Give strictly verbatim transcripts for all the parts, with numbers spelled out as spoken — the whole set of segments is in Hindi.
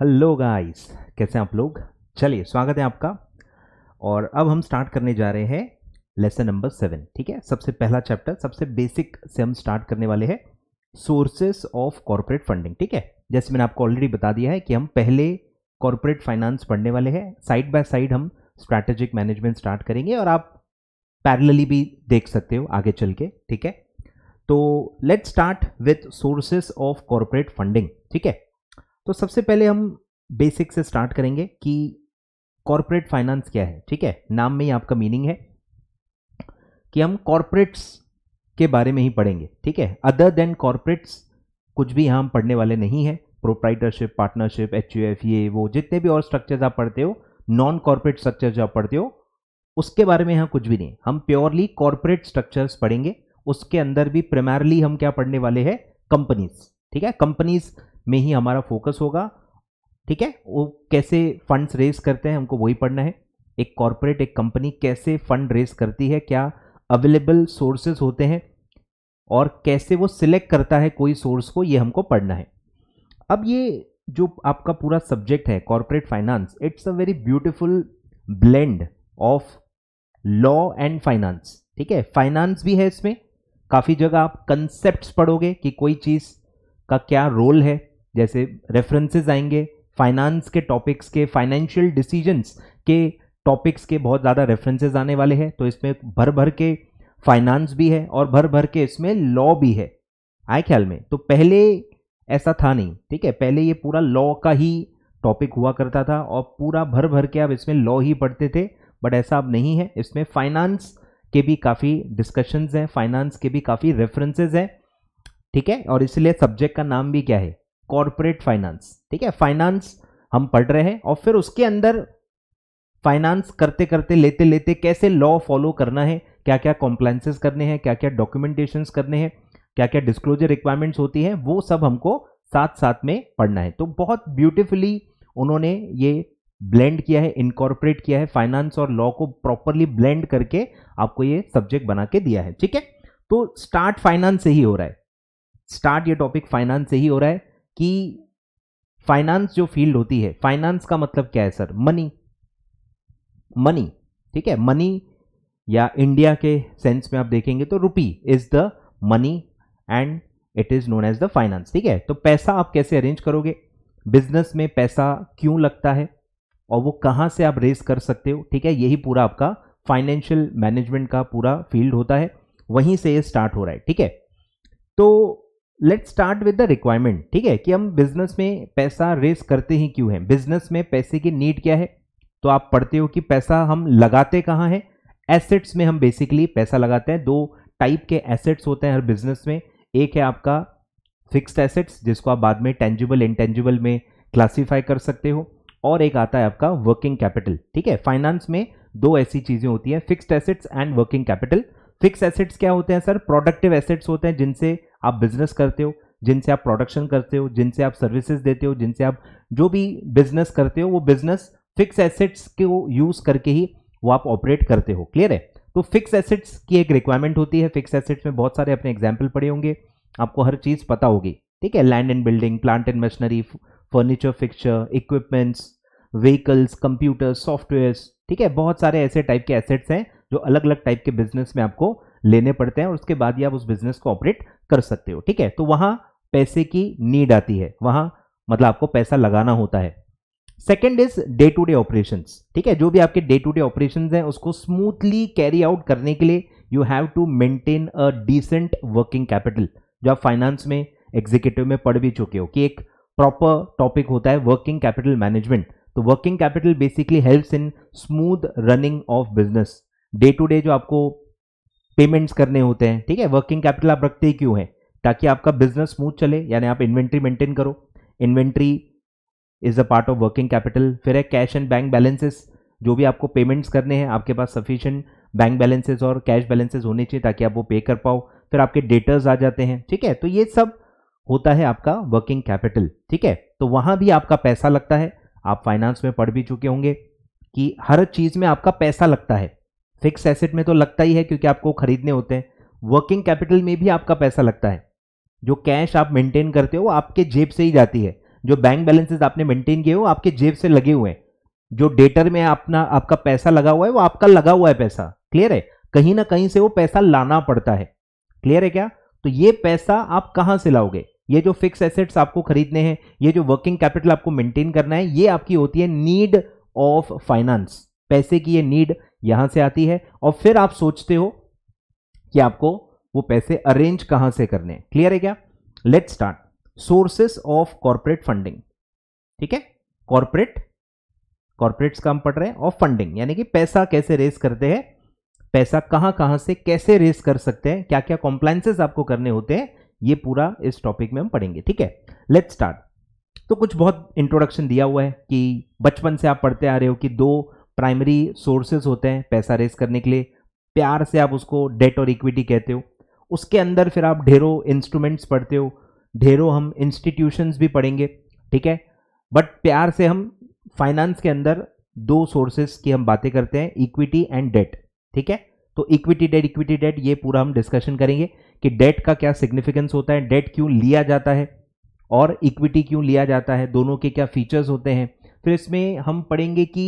हेलो गाइस, कैसे हैं आप लोग। चलिए, स्वागत है आपका। और अब हम स्टार्ट करने जा रहे हैं लेसन नंबर सेवन। ठीक है, सबसे पहला चैप्टर, सबसे बेसिक से हम स्टार्ट करने वाले हैं, सोर्सेस ऑफ कॉर्पोरेट फंडिंग। ठीक है, जैसे मैंने आपको ऑलरेडी बता दिया है कि हम पहले कॉर्पोरेट फाइनेंस पढ़ने वाले हैं। साइड बाय साइड हम स्ट्रैटेजिक मैनेजमेंट स्टार्ट करेंगे और आप पैरेलली भी देख सकते हो आगे चल के। ठीक है, तो let's start with sources of corporate funding. ठीक है, तो सबसे पहले हम बेसिक से स्टार्ट करेंगे कि कॉर्पोरेट फाइनेंस क्या है। ठीक है, नाम में ही आपका मीनिंग है कि हम कॉर्पोरेट्स के बारे में ही पढ़ेंगे। ठीक है, अदर देन कॉर्पोरेट्स कुछ भी हम पढ़ने वाले नहीं है। Proprietorship, partnership, H U F, ये वो जितने भी और स्ट्रक्चर्स आप पढ़ते हो, नॉन कॉर्पोरेट स्ट्रक्चर्स आप पढ़ते हो, उसके बारे में यहाँ कुछ भी नहीं। हम प्योरली कॉर्पोरेट स्ट्रक्चर्स पढ़ेंगे। उसके अंदर भी प्राइमरली हम क्या पढ़ने वाले हैं, कंपनीज। ठीक है, कंपनीज में ही हमारा फोकस होगा। ठीक है, वो कैसे फंड्स रेज करते हैं, हमको वही पढ़ना है। एक कॉर्पोरेट, एक कंपनी कैसे फंड रेज करती है, क्या अवेलेबल सोर्सेज होते हैं और कैसे वो सिलेक्ट करता है कोई सोर्स को, ये हमको पढ़ना है। अब ये जो आपका पूरा सब्जेक्ट है corporate finance, it's a very beautiful blend of law and finance. ठीक है, फाइनेंस भी है इसमें। काफ़ी जगह आप कंसेप्ट्स पढ़ोगे कि कोई चीज़ का क्या रोल है, जैसे रेफरेंसेस आएंगे फाइनेंस के टॉपिक्स के, फाइनेंशियल डिसीजंस के टॉपिक्स के बहुत ज़्यादा रेफरेंसेस आने वाले हैं। तो इसमें भर भर के फाइनेंस भी है और भर भर के इसमें लॉ भी है। आए ख्याल में, तो पहले ऐसा था नहीं। ठीक है, पहले ये पूरा लॉ का ही टॉपिक हुआ करता था और पूरा भर भर के आप इसमें लॉ ही पढ़ते थे। बट ऐसा अब नहीं है। इसमें फाइनेंस के भी काफ़ी डिस्कशंस हैं, फाइनेंस के भी काफ़ी रेफरेंसेस हैं। ठीक है, और इसलिए सब्जेक्ट का नाम भी क्या है, कॉर्पोरेट फाइनेंस। ठीक है, फाइनेंस हम पढ़ रहे हैं और फिर उसके अंदर फाइनेंस करते करते, लेते लेते कैसे लॉ फॉलो करना है, क्या क्या कॉम्प्लायंसेस करने हैं, क्या क्या डॉक्यूमेंटेशंस करने हैं, क्या क्या डिस्क्लोजर रिक्वायरमेंट्स होती हैं, वो सब हमको साथ साथ में पढ़ना है। तो बहुत ब्यूटिफुली उन्होंने ये ब्लेंड किया है, इनकॉर्पोरेट किया है फाइनेंस और लॉ को, प्रॉपरली ब्लेंड करके आपको ये सब्जेक्ट बना के दिया है। ठीक है, तो स्टार्ट फाइनेंस से ही हो रहा है, स्टार्ट ये टॉपिक फाइनेंस से ही हो रहा है कि फाइनेंस जो फील्ड होती है, फाइनेंस का मतलब क्या है सर, मनी। मनी, ठीक है, मनी या इंडिया के सेंस में आप देखेंगे तो rupee is the money and it is known as the finance. ठीक है, तो पैसा आप कैसे अरेंज करोगे, बिजनेस में पैसा क्यों लगता है और वो कहाँ से आप रेज कर सकते हो। ठीक है, यही पूरा आपका फाइनेंशियल मैनेजमेंट का पूरा फील्ड होता है, वहीं से ये स्टार्ट हो रहा है। ठीक है, तो let's start with the requirement. ठीक है, कि हम बिजनेस में पैसा रेज करते ही क्यों हैं, बिजनेस में पैसे की नीड क्या है। तो आप पढ़ते हो कि पैसा हम लगाते कहाँ हैं, एसेट्स में हम बेसिकली पैसा लगाते हैं। दो टाइप के एसेट्स होते हैं हर बिजनेस में। एक है आपका फिक्स्ड एसेट्स, जिसको आप बाद में टेंजिबल इंटेंजिबल में क्लासीफाई कर सकते हो, और एक आता है आपका वर्किंग कैपिटल। ठीक है, फाइनेंस में दो ऐसी चीज़ें होती हैं, fixed assets and working capital. Fix assets क्या होते हैं सर, प्रोडक्टिव एसेट्स होते हैं, जिनसे आप बिजनेस करते हो, जिनसे आप प्रोडक्शन करते हो, जिनसे आप सर्विसेज देते हो, जिनसे आप जो भी बिजनेस करते हो, वो बिजनेस फिक्स एसेट्स को यूज़ करके ही वो आप ऑपरेट करते हो। क्लियर है, तो फिक्स एसेट्स की एक रिक्वायरमेंट होती है। फिक्स एसेट्स में बहुत सारे अपने एग्जाम्पल पड़े होंगे, आपको हर चीज़ पता होगी। ठीक है, land and building, plant and machinery, furniture, fixture, equipments, vehicles, computer, softwares. ठीक है, बहुत सारे ऐसे टाइप के एसेट्स हैं जो अलग अलग टाइप के बिजनेस में आपको लेने पड़ते हैं और उसके बाद ही आप उस बिजनेस को ऑपरेट कर सकते हो। ठीक है, तो वहाँ पैसे की नीड आती है, वहाँ मतलब आपको पैसा लगाना होता है। Second is day to day operations. ठीक है, जो भी आपके डे टू डे ऑपरेशंस हैं उसको स्मूथली कैरी आउट करने के लिए you have to maintain a decent working capital, जो आप फाइनेंस में एग्जीक्यूटिव में पढ़ भी चुके हो कि एक प्रॉपर टॉपिक होता है वर्किंग कैपिटल मैनेजमेंट। तो working capital basically helps in smooth running of business. Day to day जो आपको पेमेंट्स करने होते हैं, ठीक है, वर्किंग कैपिटल आप रखते ही क्यों हैं, ताकि आपका बिजनेस स्मूथ चले, यानी आप इन्वेंट्री मेंटेन करो, inventory is a part of working capital. फिर है कैश एंड बैंक बैलेंसेस, जो भी आपको पेमेंट्स करने हैं आपके पास सफिशिएंट बैंक बैलेंसेस और कैश बैलेंसेस होने चाहिए ताकि आप वो पे कर पाओ। फिर आपके डेटर्स आ जाते हैं। ठीक है, तो ये सब होता है आपका वर्किंग कैपिटल। ठीक है, तो वहाँ भी आपका पैसा लगता है। आप फाइनेंस में पढ़ भी चुके होंगे कि हर चीज़ में आपका पैसा लगता है। फिक्स एसेट में तो लगता ही है क्योंकि आपको खरीदने होते हैं, वर्किंग कैपिटल में भी आपका पैसा लगता है। जो कैश आप मेंटेन करते हो आपके जेब से ही जाती है, जो बैंक बैलेंसेस आपने मेंटेन किए हो आपके जेब से लगे हुए हैं, जो डेटर में अपना आपका पैसा लगा हुआ है वो आपका लगा हुआ है पैसा, क्लियर है, कहीं ना कहीं से वो पैसा लाना पड़ता है, क्लियर है क्या। तो ये पैसा आप कहाँ से लाओगे, ये जो फिक्स एसेट्स आपको खरीदने हैं, ये जो वर्किंग कैपिटल आपको मेंटेन करना है, ये आपकी होती है नीड ऑफ फाइनेंस, पैसे की ये नीड यहां से आती है। और फिर आप सोचते हो कि आपको वो पैसे अरेंज कहां से करने, क्लियर है क्या। Let's start sources of corporate funding, ठीक है, कॉर्पोरेट कॉर्पोरेट्स का हम पढ़ रहे हैं, ऑफ फंडिंग यानी कि पैसा कैसे रेस करते हैं, पैसा कहां कहां से कैसे रेस कर सकते हैं, क्या क्या कॉम्प्लायंसेस आपको करने होते हैं, ये पूरा इस टॉपिक में हम पढ़ेंगे, ठीक है। Let's start. तो कुछ बहुत इंट्रोडक्शन दिया हुआ है कि बचपन से आप पढ़ते आ रहे हो कि दो प्राइमरी सोर्सेस होते हैं पैसा रेस करने के लिए, प्यार से आप उसको डेट और इक्विटी कहते हो, उसके अंदर फिर आप ढेरों इंस्ट्रूमेंट्स पढ़ते हो, ढेरों हम इंस्टीट्यूशंस भी पढ़ेंगे, ठीक है। बट प्यार से हम फाइनेंस के अंदर दो सोर्सेस की हम बातें करते हैं, इक्विटी एंड डेट, ठीक है। तो इक्विटी डेट इक्विटी डेट ये पूरा हम डिस्कशन करेंगे कि डेट का क्या सिग्निफिकेंस होता है, डेट क्यों लिया जाता है और इक्विटी क्यों लिया जाता है, दोनों के क्या फीचर्स होते हैं। फिर इसमें हम पढ़ेंगे कि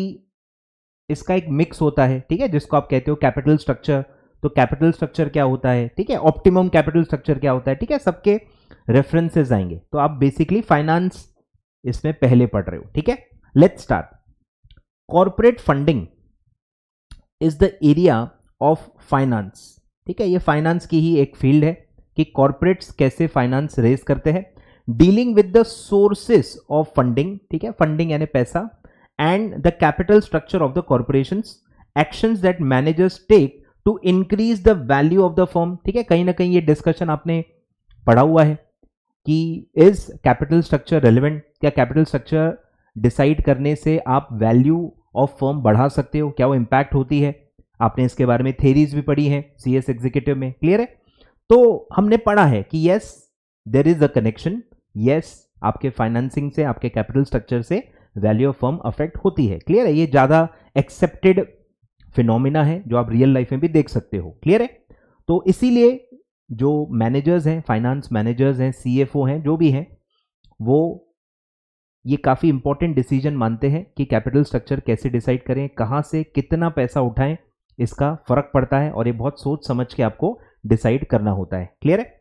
इसका एक मिक्स होता है, ठीक है, जिसको आप कहते हो कैपिटल स्ट्रक्चर, तो कैपिटल स्ट्रक्चर क्या होता है, ठीक है, ऑप्टिमम कैपिटल स्ट्रक्चर क्या होता है, ठीक है, सबके रेफरेंसेस आएंगे। तो आप बेसिकली फाइनेंस इसमें पहले पढ़ रहे हो, ठीक है। Let's start. Corporate funding is the area of finance, ठीक है, ये फाइनेंस की ही एक फील्ड है कि कॉर्पोरेट्स कैसे फाइनेंस रेज करते हैं, dealing with the sources of funding, ठीक है, फंडिंग यानी पैसा, and the capital structure of the corporations, actions that managers take to increase the value of the firm, ठीक है, कहीं ना कहीं ये discussion आपने पढ़ा हुआ है कि is capital structure relevant, क्या capital structure decide करने से आप value of firm बढ़ा सकते हो, क्या वो impact होती है, आपने इसके बारे में theories भी पढ़ी हैं C S executive में, clear है। तो हमने पढ़ा है कि yes there is a connection, yes आपके financing से आपके capital structure से वैल्यू ऑफ फर्म अफेक्ट होती है, क्लियर है, ये ज्यादा एक्सेप्टेड फिनोमिना है जो आप रियल लाइफ में भी देख सकते हो, क्लियर है। तो इसीलिए जो मैनेजर्स हैं, फाइनेंस मैनेजर्स हैं, सीएफओ हैं, जो भी हैं, वो ये काफ़ी इंपॉर्टेंट डिसीजन मानते हैं कि कैपिटल स्ट्रक्चर कैसे डिसाइड करें, कहाँ से कितना पैसा उठाएं, इसका फर्क पड़ता है और ये बहुत सोच समझ के आपको डिसाइड करना होता है, क्लियर है।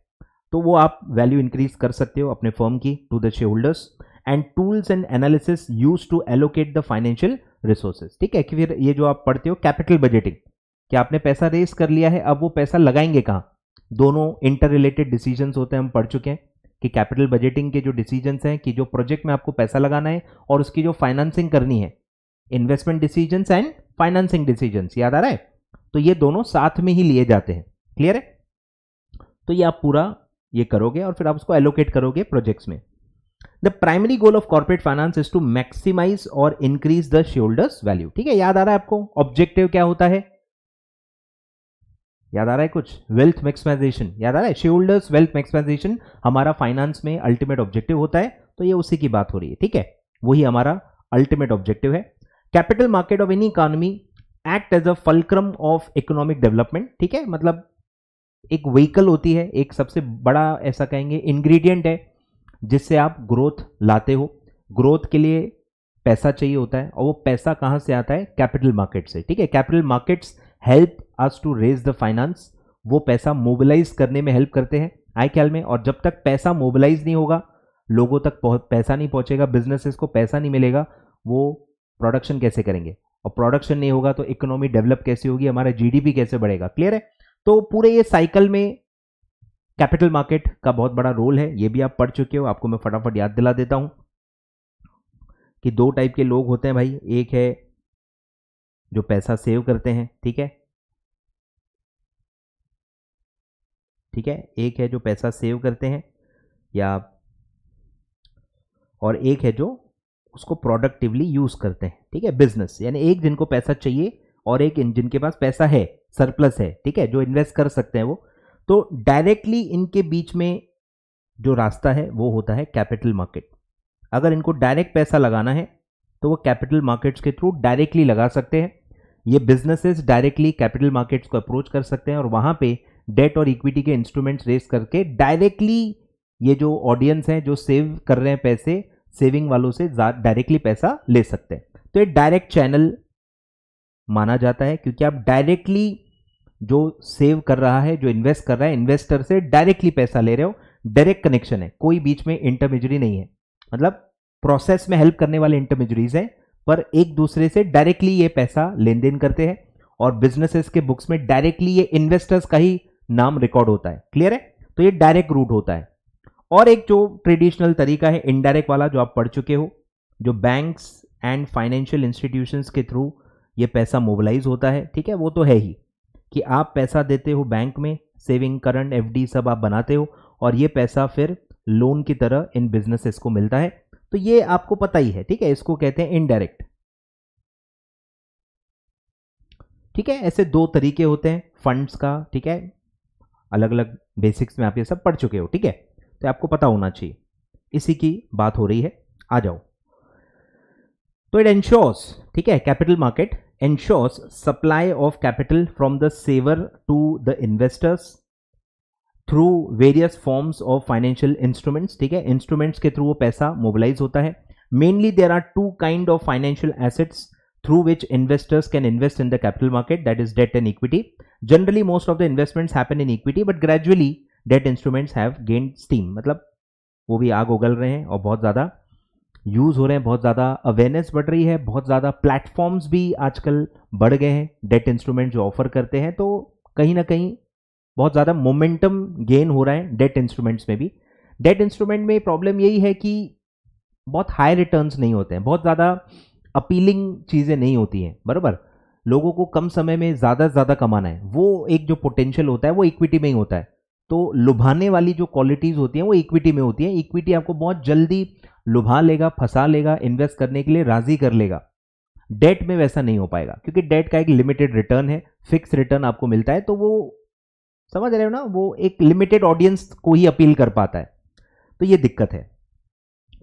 तो वो आप वैल्यू इंक्रीज कर सकते हो अपने फर्म की to the share holders, and tools and analysis use to allocate the financial resources, ठीक है। कि फिर ये जो आप पढ़ते हो कैपिटल बजटिंग, कि आपने पैसा रेस कर लिया है, अब वो पैसा लगाएंगे कहाँ, दोनों इंटर रिलेटेड डिसीजंस होते हैं, हम पढ़ चुके हैं कि कैपिटल बजटिंग के जो डिसीजंस हैं कि जो प्रोजेक्ट में आपको पैसा लगाना है और उसकी जो फाइनेंसिंग करनी है, investment decisions and financing decisions, याद आ रहा है, तो ये दोनों साथ में ही लिए जाते हैं, क्लियर है। तो ये आप पूरा ये करोगे और फिर आप उसको एलोकेट करोगे प्रोजेक्ट्स में। The primary goal of corporate finance is to maximize or increase the shareholders value, ठीक है, याद आ रहा है आपको ऑब्जेक्टिव क्या होता है, याद आ रहा है कुछ, wealth maximization, याद आ रहा है, shareholders wealth maximization हमारा फाइनेंस में अल्टीमेट ऑब्जेक्टिव होता है, तो ये उसी की बात हो रही है, ठीक है, वही हमारा अल्टीमेट ऑब्जेक्टिव है। Capital market of any economy act as a fulcrum of economic development, ठीक है, मतलब एक व्हीकल होती है, एक सबसे बड़ा ऐसा कहेंगे इंग्रेडिएंट है जिससे आप ग्रोथ लाते हो, ग्रोथ के लिए पैसा चाहिए होता है और वो पैसा कहाँ से आता है, कैपिटल मार्केट से, ठीक है। Capital markets help us to raise the finance, वो पैसा मोबिलाइज करने में हेल्प करते हैं आय ख्याल में, और जब तक पैसा मोबिलाइज नहीं होगा, लोगों तक पैसा नहीं पहुँचेगा, बिजनेसेस को पैसा नहीं मिलेगा, वो प्रोडक्शन कैसे करेंगे, और प्रोडक्शन नहीं होगा तो इकोनॉमी डेवलप कैसे होगी, हमारा जी डी पी कैसे बढ़ेगा, क्लियर है। तो पूरे ये साइकिल में कैपिटल मार्केट का बहुत बड़ा रोल है, ये भी आप पढ़ चुके हो, आपको मैं फटाफट याद दिला देता हूं कि दो टाइप के लोग होते हैं भाई, एक है जो पैसा सेव करते हैं, ठीक है, ठीक है, एक है जो पैसा सेव करते हैं या, और एक है जो उसको प्रोडक्टिवली यूज करते हैं, ठीक है, बिजनेस, यानी एक जिनको पैसा चाहिए और एक जिनके पास पैसा है, सरप्लस है, ठीक है, जो इन्वेस्ट कर सकते हैं वो। तो डायरेक्टली इनके बीच में जो रास्ता है वो होता है कैपिटल मार्केट, अगर इनको डायरेक्ट पैसा लगाना है तो वो कैपिटल मार्केट्स के थ्रू डायरेक्टली लगा सकते हैं, ये बिजनेसेस डायरेक्टली कैपिटल मार्केट्स को अप्रोच कर सकते हैं और वहाँ पे डेट और इक्विटी के इंस्ट्रूमेंट्स रेस करके डायरेक्टली ये जो ऑडियंस हैं जो सेव कर रहे हैं पैसे, सेविंग वालों से डायरेक्टली पैसा ले सकते हैं। तो ये डायरेक्ट चैनल माना जाता है क्योंकि आप डायरेक्टली जो सेव कर रहा है, जो इन्वेस्ट कर रहा है, इन्वेस्टर से डायरेक्टली पैसा ले रहे हो, डायरेक्ट कनेक्शन है, कोई बीच में इंटरमीडियरी नहीं है। मतलब प्रोसेस में हेल्प करने वाले इंटरमीडियरीज हैं, पर एक दूसरे से डायरेक्टली ये पैसा लेन देन करते हैं और बिजनेसेस के बुक्स में डायरेक्टली ये इन्वेस्टर्स का ही नाम रिकॉर्ड होता है। क्लियर है? तो ये डायरेक्ट रूट होता है। और एक जो ट्रेडिशनल तरीका है इनडायरेक्ट वाला, जो आप पढ़ चुके हो, जो बैंक्स एंड फाइनेंशियल इंस्टीट्यूशंस के थ्रू ये पैसा मोबिलाइज होता है, ठीक है, वो तो है ही कि आप पैसा देते हो बैंक में, सेविंग, करंट, एफडी सब आप बनाते हो और ये पैसा फिर लोन की तरह इन बिजनेसेस को मिलता है। तो ये आपको पता ही है, ठीक है, इसको कहते हैं इनडायरेक्ट। ठीक है, ऐसे दो तरीके होते हैं फंड्स का, ठीक है, अलग अलग बेसिक्स में आप ये सब पढ़ चुके हो, ठीक है, तो आपको पता होना चाहिए, इसी की बात हो रही है। आ जाओ, तो इट एंश्योर्स, ठीक है, capital market ensures supply of capital from the saver to the investors through various forms of financial instruments. ठीक है, इंस्ट्रूमेंट्स के थ्रू वो पैसा मोबिलाइज होता है। Mainly there are two kind of financial assets through which investors can invest in the capital market, that is debt and equity. Generally, most of the investments happen in equity, but gradually debt instruments have gained steam. मतलब वो भी आग उगल रहे हैं और बहुत ज़्यादा यूज़ हो रहे हैं, बहुत ज़्यादा अवेयरनेस बढ़ रही है, बहुत ज़्यादा प्लेटफॉर्म्स भी आजकल बढ़ गए हैं डेट इंस्ट्रूमेंट जो ऑफर करते हैं, तो कहीं ना कहीं बहुत ज़्यादा मोमेंटम गेन हो रहा है डेट इंस्ट्रूमेंट्स में भी। डेट इंस्ट्रूमेंट में प्रॉब्लम यही है कि बहुत हाई रिटर्न्स नहीं होते हैं, बहुत ज़्यादा अपीलिंग चीज़ें नहीं होती हैं, बराबर। लोगों को कम समय में ज़्यादा से ज़्यादा कमाना है, वो एक जो पोटेंशियल होता है वो इक्विटी में ही होता है। तो लुभाने वाली जो क्वालिटीज़ होती हैं वो इक्विटी में होती हैं। इक्विटी आपको बहुत जल्दी लुभा लेगा, फंसा लेगा, इन्वेस्ट करने के लिए राज़ी कर लेगा। डेट में वैसा नहीं हो पाएगा क्योंकि डेट का एक लिमिटेड रिटर्न है, फिक्स रिटर्न आपको मिलता है, तो वो समझ रहे हो ना, वो एक लिमिटेड ऑडियंस को ही अपील कर पाता है, तो ये दिक्कत है।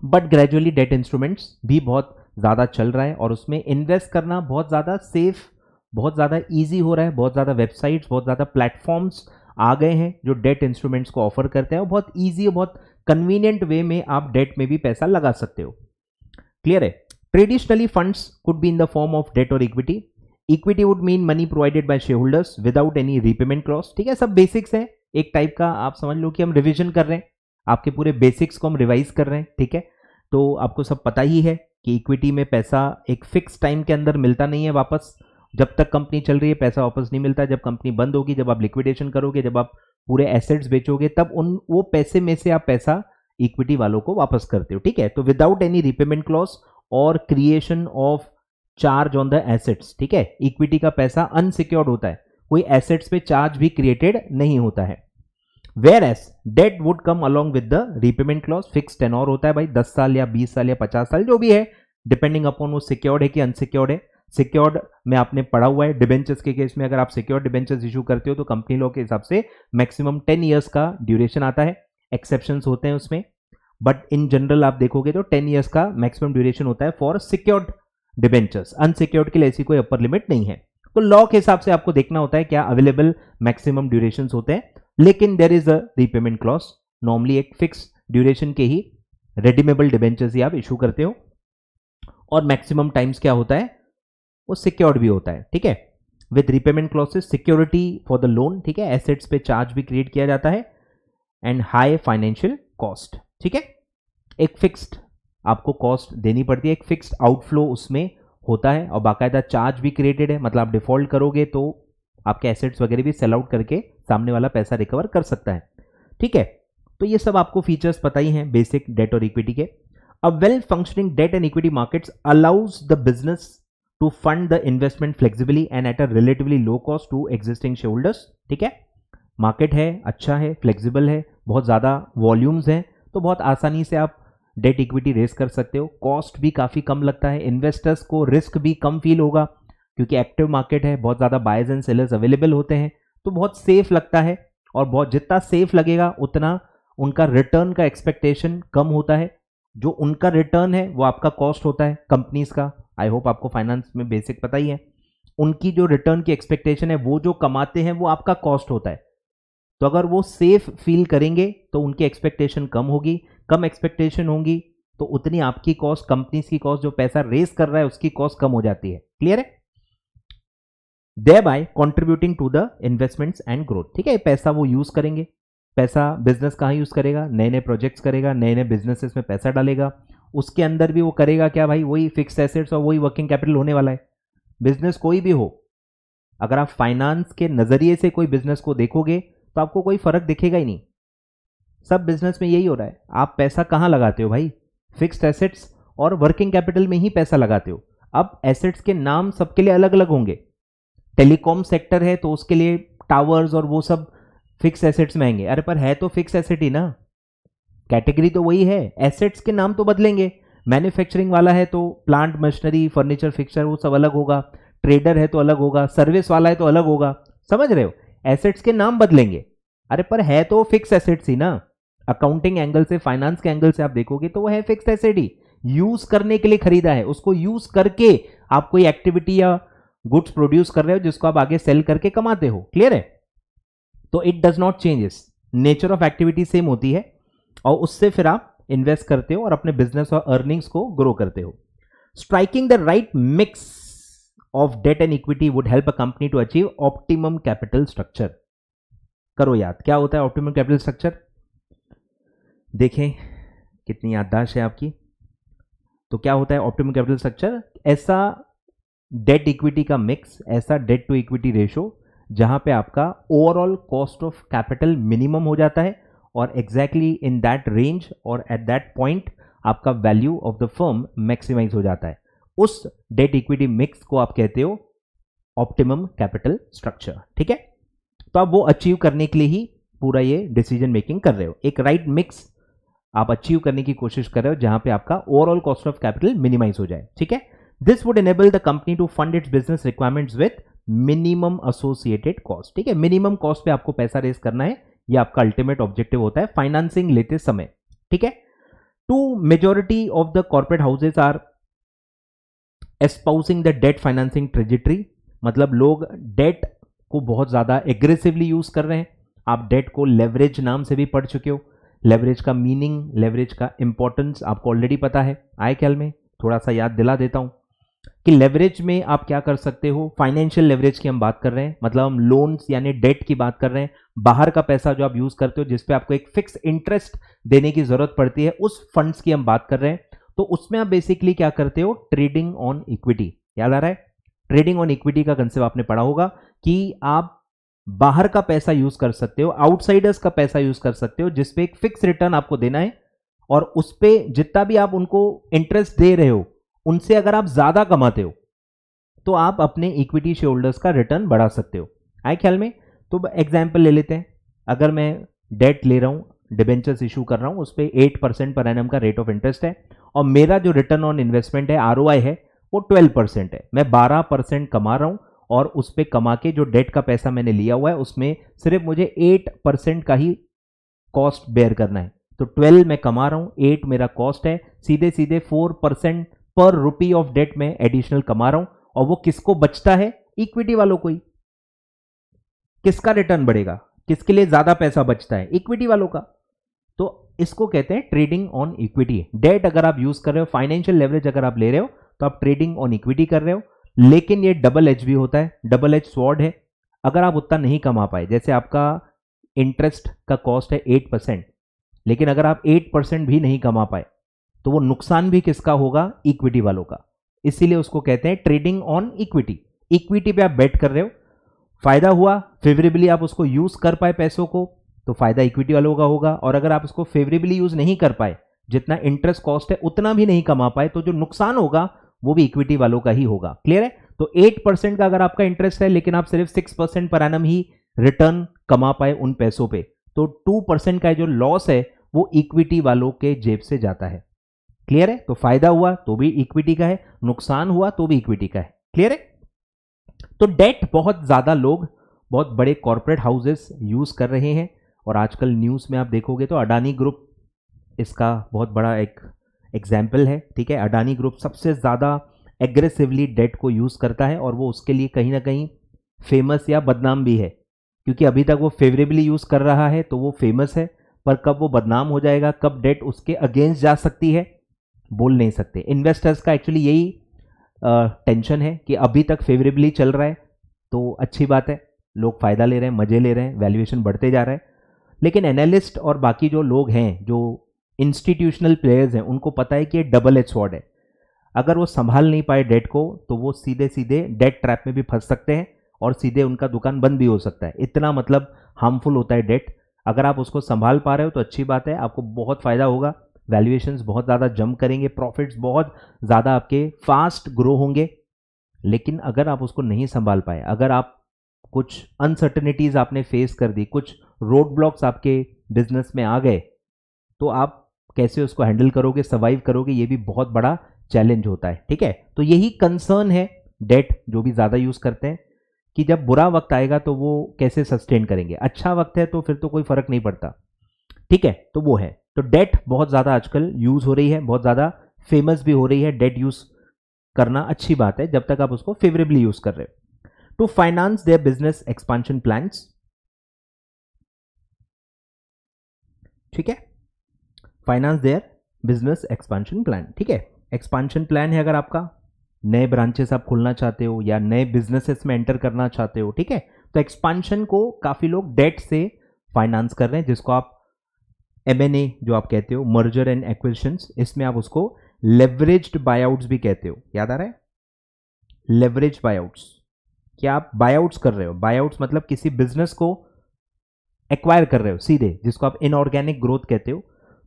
बट ग्रेजुअली डेट इंस्ट्रूमेंट्स भी बहुत ज़्यादा चल रहा है और उसमें इन्वेस्ट करना बहुत ज़्यादा सेफ, बहुत ज़्यादा इजी हो रहा है, बहुत ज़्यादा वेबसाइट्स, बहुत ज़्यादा प्लेटफॉर्म्स आ गए हैं जो डेट इंस्ट्रूमेंट्स को ऑफर करते हैं और बहुत ईजी और बहुत कन्वीनियंट वे में आप डेट में भी पैसा लगा सकते हो। क्लियर है? Traditionally funds could be in the form of debt और equity. Equity would mean money provided by shareholders without any repayment clause. ठीक है, सब बेसिक्स है, एक टाइप का आप समझ लो कि हम रिविजन कर रहे हैं, आपके पूरे बेसिक्स को हम रिवाइज कर रहे हैं। ठीक है, तो आपको सब पता ही है कि इक्विटी में पैसा एक फिक्स टाइम के अंदर मिलता नहीं है वापस, जब तक कंपनी चल रही है पैसा वापस नहीं मिलता। जब कंपनी बंद होगी, जब आप लिक्विडेशन करोगे, जब आप पूरे एसेट्स बेचोगे, तब उन वो पैसे में से आप पैसा इक्विटी वालों को वापस करते हो। ठीक है, तो विदाउट एनी रिपेमेंट क्लॉज और creation of charge on the assets. ठीक है, इक्विटी का पैसा अनसिक्योर्ड होता है, कोई एसेट्स पे चार्ज भी क्रिएटेड नहीं होता है। Where as debt would come along with the repayment clause. Fix tenor होता है भाई, दस साल या बीस साल या पचास साल, जो भी है, डिपेंडिंग अपॉन वो सिक्योर्ड है कि अनसिक्योर्ड है। सिक्योर्ड में आपने पढ़ा हुआ है डिबेंचर्स के केस में, अगर आप सिक्योर्ड डिबेंचर्स इशू करते हो तो कंपनी लॉ के हिसाब से मैक्सिमम टेन ईयर्स का ड्यूरेशन आता है, एक्सेप्शंस होते हैं उसमें, बट इन जनरल आप देखोगे तो टेन ईयर्स का मैक्सिमम ड्यूरेशन होता है फॉर सिक्योर्ड डिबेंचर्स। अनसिक्योर्ड के लिए ऐसी कोई अपर लिमिट नहीं है, तो लॉ के हिसाब से आपको देखना होता है क्या अवेलेबल मैक्सिमम ड्यूरेशन होते हैं। लेकिन there is a repayment clause, normally एक फिक्स ड्यूरेशन के ही रेडीमेबल डिबेंचर्स ही आप इशू करते हो और मैक्सिमम टाइम्स क्या होता है वो सिक्योर्ड भी होता है। ठीक है, with repayment clauses security for the loan. ठीक है, एसेट्स पे चार्ज भी क्रिएट किया जाता है एंड हाई फाइनेंशियल कॉस्ट। ठीक है, एक फिक्स्ड आपको कॉस्ट देनी पड़ती है, एक फिक्स्ड आउटफ्लो उसमें होता है और बाकायदा चार्ज भी क्रिएटेड है, मतलब आप डिफॉल्ट करोगे तो आपके एसेट्स वगैरह भी सेल आउट करके सामने वाला पैसा रिकवर कर सकता है। ठीक है, तो ये सब आपको फीचर्स पता ही हैं बेसिक डेट और इक्विटी के। A well functioning debt and equity markets allows the business to fund the investment flexibly and at a relatively low cost to existing shareholders. ठीक है, मार्केट है, अच्छा है, फ्लेक्सिबल है, बहुत ज़्यादा वॉल्यूम्स हैं, तो बहुत आसानी से आप डेट इक्विटी रेस कर सकते हो। कॉस्ट भी काफ़ी कम लगता है, इन्वेस्टर्स को रिस्क भी कम फील होगा क्योंकि एक्टिव मार्केट है, बहुत ज़्यादा बायर्स एंड सेलर्स अवेलेबल होते हैं, तो बहुत सेफ लगता है और बहुत जितना सेफ लगेगा उतना उनका रिटर्न का एक्सपेक्टेशन कम होता है। जो उनका रिटर्न है वो आपका कॉस्ट होता है कंपनीज़ का। आई होप आपको फाइनेंस में बेसिक पता ही है, उनकी जो रिटर्न की एक्सपेक्टेशन है वो जो कमाते हैं वो आपका कॉस्ट होता है। तो अगर वो सेफ फील करेंगे तो उनकी एक्सपेक्टेशन कम होगी, कम एक्सपेक्टेशन होंगी तो उतनी आपकी कॉस्ट, कंपनीज की कॉस्ट, जो पैसा रेस कर रहा है उसकी कॉस्ट कम हो जाती है। क्लियर है? Thereby contributing to the investments and growth। ठीक है, पैसा वो यूज करेंगे, पैसा बिजनेस कहाँ यूज करेगा, नए नए प्रोजेक्ट्स करेगा, नए नए बिजनेसेस में पैसा डालेगा। उसके अंदर भी वो करेगा क्या भाई, वही फिक्स एसेट्स और वही वर्किंग कैपिटल होने वाला है। बिजनेस कोई भी हो, अगर आप फाइनेंस के नजरिए से कोई बिजनेस को देखोगे तो आपको कोई फर्क दिखेगा ही नहीं। सब बिजनेस में यही हो रहा है। आप पैसा कहाँ लगाते हो भाई, फिक्स्ड एसेट्स और वर्किंग कैपिटल में ही पैसा लगाते हो। अब एसेट्स के नाम सबके लिए अलग अलग होंगे। टेलीकॉम सेक्टर है तो उसके लिए टावर्स और वो सब फिक्स एसेट्स में आएंगे। अरे पर है तो फिक्स एसेट ही ना, कैटेगरी तो वही है, एसेट्स के नाम तो बदलेंगे। मैन्युफैक्चरिंग वाला है तो प्लांट, मशीनरी, फर्नीचर, फिक्सचर वो सब अलग होगा। ट्रेडर है तो अलग होगा, सर्विस वाला है तो अलग होगा। समझ रहे हो, एसेट्स के नाम बदलेंगे, अरे पर है तो फिक्स एसेट्स ही ना। अकाउंटिंग एंगल से, फाइनेंस के एंगल से आप देखोगे तो वह है फिक्स एसेट ही। यूज करने के लिए खरीदा है, उसको यूज करके आप कोई एक्टिविटी या गुड्स प्रोड्यूस कर रहे हो जिसको आप आगे सेल करके कमाते हो। क्लियर है? तो it does not changes, nature of activity same होती है और उससे फिर आप इन्वेस्ट करते हो और अपने बिजनेस और अर्निंग्स को ग्रो करते हो। Striking the right mix of debt and equity would help a company to achieve optimum capital structure. करो याद क्या होता है ऑप्टिमम कैपिटल स्ट्रक्चर। देखें कितनी याददाश्त है आपकी। तो क्या होता है ऑप्टिमम कैपिटल स्ट्रक्चर? ऐसा डेट इक्विटी का मिक्स, ऐसा डेट टू इक्विटी रेशो जहां पे आपका overall cost of capital minimum हो जाता है और एग्जैक्टली इन दैट रेंज और एट दैट पॉइंट आपका value of the firm maximise हो जाता है। उस डेट इक्विटी मिक्स को आप कहते हो ऑप्टिमम कैपिटल स्ट्रक्चर। ठीक है, तो आप वो अचीव करने के लिए ही पूरा ये डिसीजन मेकिंग कर रहे हो। एक राइट right मिक्स आप अचीव करने की कोशिश कर रहे हो जहां पे आपका overall cost of capital minimise हो जाए। ठीक है, this would enable the company to fund its business requirements with minimum associated cost. ठीक है, मिनिमम कॉस्ट पे आपको पैसा रेस करना है, ये आपका अल्टीमेट ऑब्जेक्टिव होता है फाइनेंसिंग लेते समय। ठीक है, to majority of the corporate houses are espousing the debt financing trajectory. मतलब लोग डेट को बहुत ज्यादा एग्रेसिवली यूज कर रहे हैं। आप डेट को लेवरेज नाम से भी पढ़ चुके हो। लेवरेज का मीनिंग, लेवरेज का इंपॉर्टेंस आपको ऑलरेडी पता है। आए ख्याल में थोड़ा सा याद दिला देता हूं कि लेवरेज में आप क्या कर सकते हो। फाइनेंशियल लेवरेज की हम बात कर रहे हैं, मतलब हम लोन्स यानी डेट की बात कर रहे हैं। बाहर का पैसा जो आप यूज करते हो जिसपे आपको एक फिक्स इंटरेस्ट देने की जरूरत पड़ती है, उस फंड्स की हम बात कर रहे हैं। तो उसमें आप बेसिकली क्या करते हो, ट्रेडिंग ऑन इक्विटी। याद आ रहा है, ट्रेडिंग ऑन इक्विटी का कंसेप्ट आपने पढ़ा होगा कि आप बाहर का पैसा यूज कर सकते हो, आउटसाइडर्स का पैसा यूज कर सकते हो जिसपे एक फिक्स रिटर्न आपको देना है और उस पे जितना भी आप उनको इंटरेस्ट दे रहे हो उनसे अगर आप ज्यादा कमाते हो तो आप अपने इक्विटी शेयर होल्डर्स का रिटर्न बढ़ा सकते हो। आए ख्याल में? तो एग्जाम्पल ले लेते हैं। अगर मैं डेट ले रहा हूं, डिबेंचर्स इशू कर रहा हूं, उस पर एट परसेंट पर एनम का रेट ऑफ इंटरेस्ट है और मेरा जो रिटर्न ऑन इन्वेस्टमेंट है, आरओआई है, वो ट्वेल्व परसेंट है। मैं बारह परसेंट कमा रहा हूं और उस पर कमा के जो डेट का पैसा मैंने लिया हुआ है उसमें सिर्फ मुझे एट परसेंट का ही कॉस्ट बेयर करना है। तो ट्वेल्व मैं कमा रहा हूं, एट मेरा कॉस्ट है, सीधे सीधे four percent per rupee of debt में एडिशनल कमा रहा हूं और वो किसको बचता है, इक्विटी वालों को ही। किसका रिटर्न बढ़ेगा, किसके लिए ज्यादा पैसा बचता है, इक्विटी वालों का। तो इसको कहते हैं ट्रेडिंग ऑन इक्विटी। डेट अगर आप यूज कर रहे हो, फाइनेंशियल लेवरेज अगर आप ले रहे हो तो आप ट्रेडिंग ऑन इक्विटी कर रहे हो। लेकिन ये डबल एज भी होता है, डबल एज स्वॉर्ड है। अगर आप उतना नहीं कमा पाए, जैसे आपका इंटरेस्ट का कॉस्ट है एट परसेंट लेकिन अगर आप एट परसेंट भी नहीं कमा पाए तो वो नुकसान भी किसका होगा, इक्विटी वालों का। इसीलिए उसको कहते हैं ट्रेडिंग ऑन इक्विटी। इक्विटी पे आप बेट कर रहे हो, फायदा हुआ, फेवरेबली आप उसको यूज कर पाए पैसों को तो फायदा इक्विटी वालों का होगा। और अगर आप उसको फेवरेबली यूज नहीं कर पाए, जितना इंटरेस्ट कॉस्ट है उतना भी नहीं कमा पाए, तो जो नुकसान होगा वो भी इक्विटी वालों का ही होगा। क्लियर है? तो एट परसेंट का अगर आपका इंटरेस्ट है लेकिन आप सिर्फ सिक्स परसेंट पर एनम ही रिटर्न कमा पाए उन पैसों पर, तो टू परसेंट का जो लॉस है वो इक्विटी वालों के जेब से जाता है। क्लियर है? तो फायदा हुआ तो भी इक्विटी का है, नुकसान हुआ तो भी इक्विटी का है। क्लियर है? तो डेट बहुत ज्यादा लोग, बहुत बड़े कॉर्पोरेट हाउसेस यूज कर रहे हैं और आजकल न्यूज में आप देखोगे तो अडानी ग्रुप इसका बहुत बड़ा एक एग्जाम्पल है। ठीक है, अडानी ग्रुप सबसे ज्यादा एग्रेसिवली डेट को यूज करता है और वो उसके लिए कहीं ना कहीं फेमस या बदनाम भी है, क्योंकि अभी तक वो फेवरेबली यूज कर रहा है तो वो फेमस है, पर कब वो बदनाम हो जाएगा, कब डेट उसके अगेंस्ट जा सकती है बोल नहीं सकते। इन्वेस्टर्स का एक्चुअली यही टेंशन है कि अभी तक फेवरेबली चल रहा है तो अच्छी बात है, लोग फ़ायदा ले रहे हैं, मज़े ले रहे हैं, वैल्यूएशन बढ़ते जा रहा है। लेकिन एनालिस्ट और बाकी जो लोग हैं, जो इंस्टीट्यूशनल प्लेयर्स हैं, उनको पता है कि ये डबल एज स्वॉर्ड है। अगर वो संभाल नहीं पाए डेट को तो वो सीधे सीधे डेट ट्रैप में भी फंस सकते हैं और सीधे उनका दुकान बंद भी हो सकता है। इतना मतलब हार्मफुल होता है डेट। अगर आप उसको संभाल पा रहे हो तो अच्छी बात है, आपको बहुत फ़ायदा होगा, वैल्यूएशंस बहुत ज़्यादा जंप करेंगे, प्रॉफिट्स बहुत ज़्यादा आपके फास्ट ग्रो होंगे। लेकिन अगर आप उसको नहीं संभाल पाए, अगर आप कुछ अनसर्टनिटीज़ आपने फेस कर दी, कुछ रोड ब्लॉक्स आपके बिजनेस में आ गए, तो आप कैसे उसको हैंडल करोगे, सर्वाइव करोगे, ये भी बहुत बड़ा चैलेंज होता है। ठीक है, तो यही कंसर्न है डेट जो भी ज़्यादा यूज़ करते हैं कि जब बुरा वक्त आएगा तो वो कैसे सस्टेन करेंगे। अच्छा वक्त है तो फिर तो कोई फ़र्क नहीं पड़ता। ठीक है, तो वो है, तो डेट बहुत ज़्यादा आजकल यूज़ हो रही है, बहुत ज़्यादा फेमस भी हो रही है। डेट यूज़ करना अच्छी बात है जब तक आप उसको फेवरेबली यूज़ कर रहे हो। To finance their business expansion plans, ठीक है, finance their business expansion plan. ठीक है, एक्सपांशन प्लान है अगर आपका, नए ब्रांचेस आप खोलना चाहते हो या नए बिजनेसेस में एंटर करना चाहते हो। ठीक है, तो एक्सपांशन को काफ़ी लोग डेट से फाइनेंस कर रहे हैं, जिसको आप एम एन ए जो आप कहते हो, मर्जर एंड एक्विजिशंस, इसमें आप उसको लेवरेज्ड बायआउट्स भी कहते हो। याद आ रहा है, लेवरेज बायआउट्स, क्या आप बायआउट्स कर रहे हो। बायआउट्स मतलब किसी बिजनेस को एक्वायर कर रहे हो सीधे, जिसको आप इनऑर्गेनिक ग्रोथ कहते हो।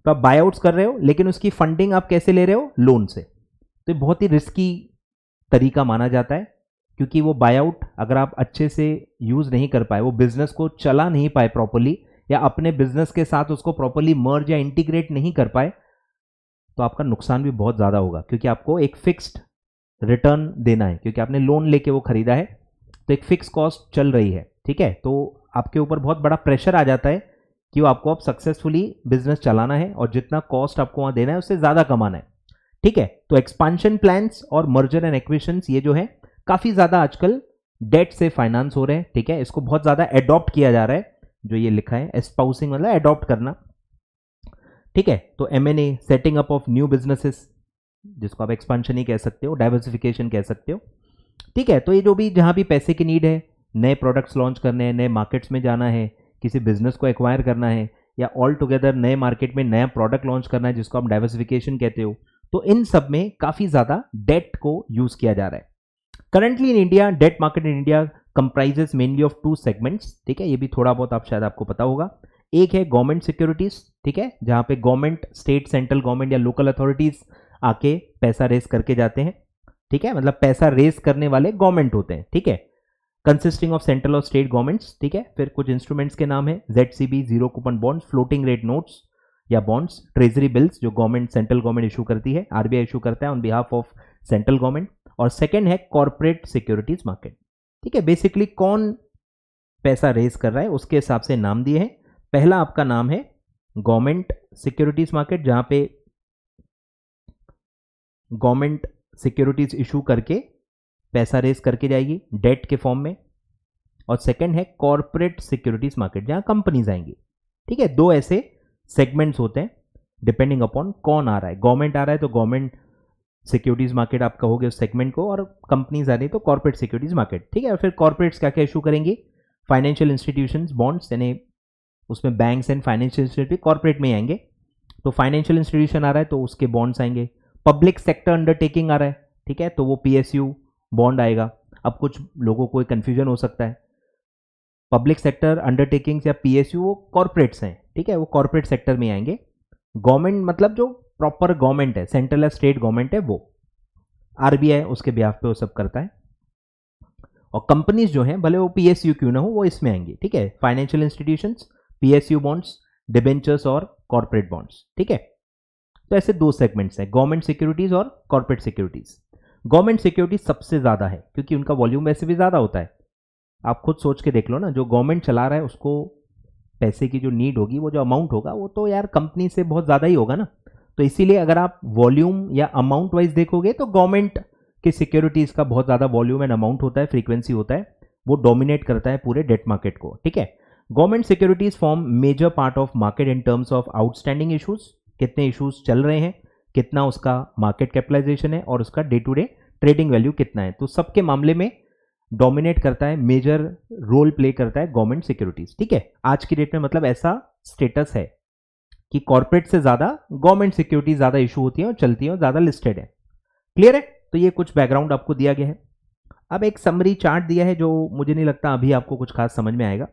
तो आप बायआउट्स कर रहे हो, लेकिन उसकी फंडिंग आप कैसे ले रहे हो, लोन से। तो बहुत ही रिस्की तरीका माना जाता है, क्योंकि वो बायआउट अगर आप अच्छे से यूज़ नहीं कर पाए, वो बिज़नेस को चला नहीं पाए प्रॉपरली, या अपने बिजनेस के साथ उसको प्रॉपरली मर्ज या इंटीग्रेट नहीं कर पाए, तो आपका नुकसान भी बहुत ज़्यादा होगा, क्योंकि आपको एक फिक्स्ड रिटर्न देना है, क्योंकि आपने लोन लेके वो खरीदा है, तो एक फिक्स कॉस्ट चल रही है। ठीक है, तो आपके ऊपर बहुत बड़ा प्रेशर आ जाता है कि वो आपको अब सक्सेसफुली बिजनेस चलाना है और जितना कॉस्ट आपको वहाँ देना है उससे ज़्यादा कमाना है। ठीक है, तो एक्सपांशन प्लान्स और मर्जर एंड एक्विजिशंस, ये जो है काफ़ी ज़्यादा आजकल डेट से फाइनेंस हो रहे हैं। ठीक है, इसको बहुत ज़्यादा एडॉप्ट किया जा रहा है, जो ये लिखा है एस्पाउसिंग मतलब एडॉप्ट करना। ठीक है, तो M N A, setting up of new businesses, जिसको आप एक्सपांशन ही कह सकते हो, डाइवर्सिफिकेशन कह सकते हो। ठीक है, तो ये जो भी जहाँ भी पैसे की नीड है, नए प्रोडक्ट्स लॉन्च करने हैं, नए मार्केट्स में जाना है, किसी बिजनेस को एक्वायर करना है, या ऑल टुगेदर नए मार्केट में नया प्रोडक्ट लॉन्च करना है, जिसको आप डाइवर्सिफिकेशन कहते हो, तो इन सब में काफ़ी ज़्यादा डेट को यूज़ किया जा रहा है। Currently in India, debt market in India comprises mainly of two segments. ठीक है, ये भी थोड़ा बहुत आप शायद आपको पता होगा। एक है गवर्नमेंट सिक्योरिटीज़, ठीक है, जहाँ पे गवर्नमेंट, स्टेट, सेंट्रल गवर्नमेंट या लोकल अथॉरिटीज़ आके पैसा रेस करके जाते हैं। ठीक है, मतलब पैसा रेस करने वाले गवर्नमेंट होते हैं। ठीक है, कंसिस्टिंग ऑफ सेंट्रल और स्टेट गवर्नमेंट्स। ठीक है, फिर कुछ इंस्ट्रूमेंट्स के नाम है Z C B, zero coupon bonds, floating rate notes या बॉन्ड्स, ट्रेजरी बिल्स जो गवर्नमेंट, सेंट्रल गवर्नमेंट इशू करती है, आर बी आई इशू करता है on behalf of central government. और सेकेंड है कॉरपोरेट सिक्योरिटीज़ मार्केट। ठीक है, बेसिकली कौन पैसा रेज कर रहा है उसके हिसाब से नाम दिए हैं। पहला आपका नाम है गवर्नमेंट सिक्योरिटीज़ मार्केट, जहाँ पे गवर्नमेंट सिक्योरिटीज़ इशू करके पैसा रेज करके जाएगी डेट के फॉर्म में। और सेकंड है कॉरपोरेट सिक्योरिटीज़ मार्केट, जहाँ कंपनीज आएंगी। ठीक है, दो ऐसे सेगमेंट्स होते हैं डिपेंडिंग अपॉन कौन आ रहा है। गवर्नमेंट आ रहा है तो गवर्नमेंट सिक्योरिटीज़ मार्केट आप कहोगे उस सेगमेंट को, और कंपनीज आ रही तो कॉर्पोरेट सिक्योरिटीज़ मार्केट। ठीक है, और फिर कॉर्पोरेट्स क्या क्या इशू करेंगे, फाइनेंशियल इंस्टीट्यूशंस, बॉन्ड्स, यानी उसमें banks and financial institute corporate में आएंगे, तो फाइनेंशियल इंस्टीट्यूशन आ रहा है तो उसके बॉन्ड्स आएंगे। पब्लिक सेक्टर अंडरटेकिंग आ रहा है, ठीक है, तो वो पी एस यू बॉन्ड आएगा। अब कुछ लोगों को कन्फ्यूजन हो सकता है, पब्लिक सेक्टर अंडरटेकिंग्स या पी एस यू वो कॉर्पोरेट्स हैं। ठीक है, वो कॉर्पोरेट सेक्टर में आएंगे। गवर्नमेंट मतलब जो प्रॉपर गवर्नमेंट है, सेंट्रल या स्टेट गवर्नमेंट है, वो आरबीआई उसके बिहाफ पे वो सब करता है। और कंपनीज जो हैं, भले वो पीएसयू क्यों ना हो, वो इसमें आएंगी। ठीक है, financial institutions, PSU bonds, debentures और कॉर्पोरेट बॉन्ड्स। ठीक है, तो ऐसे दो सेगमेंट्स हैं, गवर्नमेंट सिक्योरिटीज़ और कॉर्पोरेट सिक्योरिटीज़। गवर्नमेंट सिक्योरिटीज सबसे ज़्यादा है, क्योंकि उनका वॉल्यूम वैसे भी ज़्यादा होता है। आप खुद सोच के देख लो ना, जो गवर्नमेंट चला रहा है उसको पैसे की जो नीड होगी, वो जो अमाउंट होगा, वो तो यार कंपनी से बहुत ज़्यादा ही होगा ना। तो इसीलिए अगर आप वॉल्यूम या अमाउंट वाइज देखोगे तो गवर्नमेंट के सिक्योरिटीज़ का बहुत ज़्यादा वॉल्यूम एंड अमाउंट होता है, फ्रीक्वेंसी होता है, वो डोमिनेट करता है पूरे डेट मार्केट को। ठीक है, government securities form major part of market in terms of outstanding issues, कितने इशूज़ चल रहे हैं, कितना उसका मार्केट कैपिटलाइजेशन है और उसका day to day trading value कितना है। तो सबके मामले में डोमिनेट करता है, मेजर रोल प्ले करता है गवर्नमेंट सिक्योरिटीज। ठीक है, आज की डेट में मतलब ऐसा स्टेटस है कि कॉर्पोरेट से ज़्यादा गवर्नमेंट सिक्योरिटीज ज़्यादा इशू होती है और चलती है और ज़्यादा लिस्टेड है। क्लियर है। तो ये कुछ बैकग्राउंड आपको दिया गया है। अब एक समरी चार्ट दिया है जो मुझे नहीं लगता अभी आपको कुछ खास समझ में आएगा।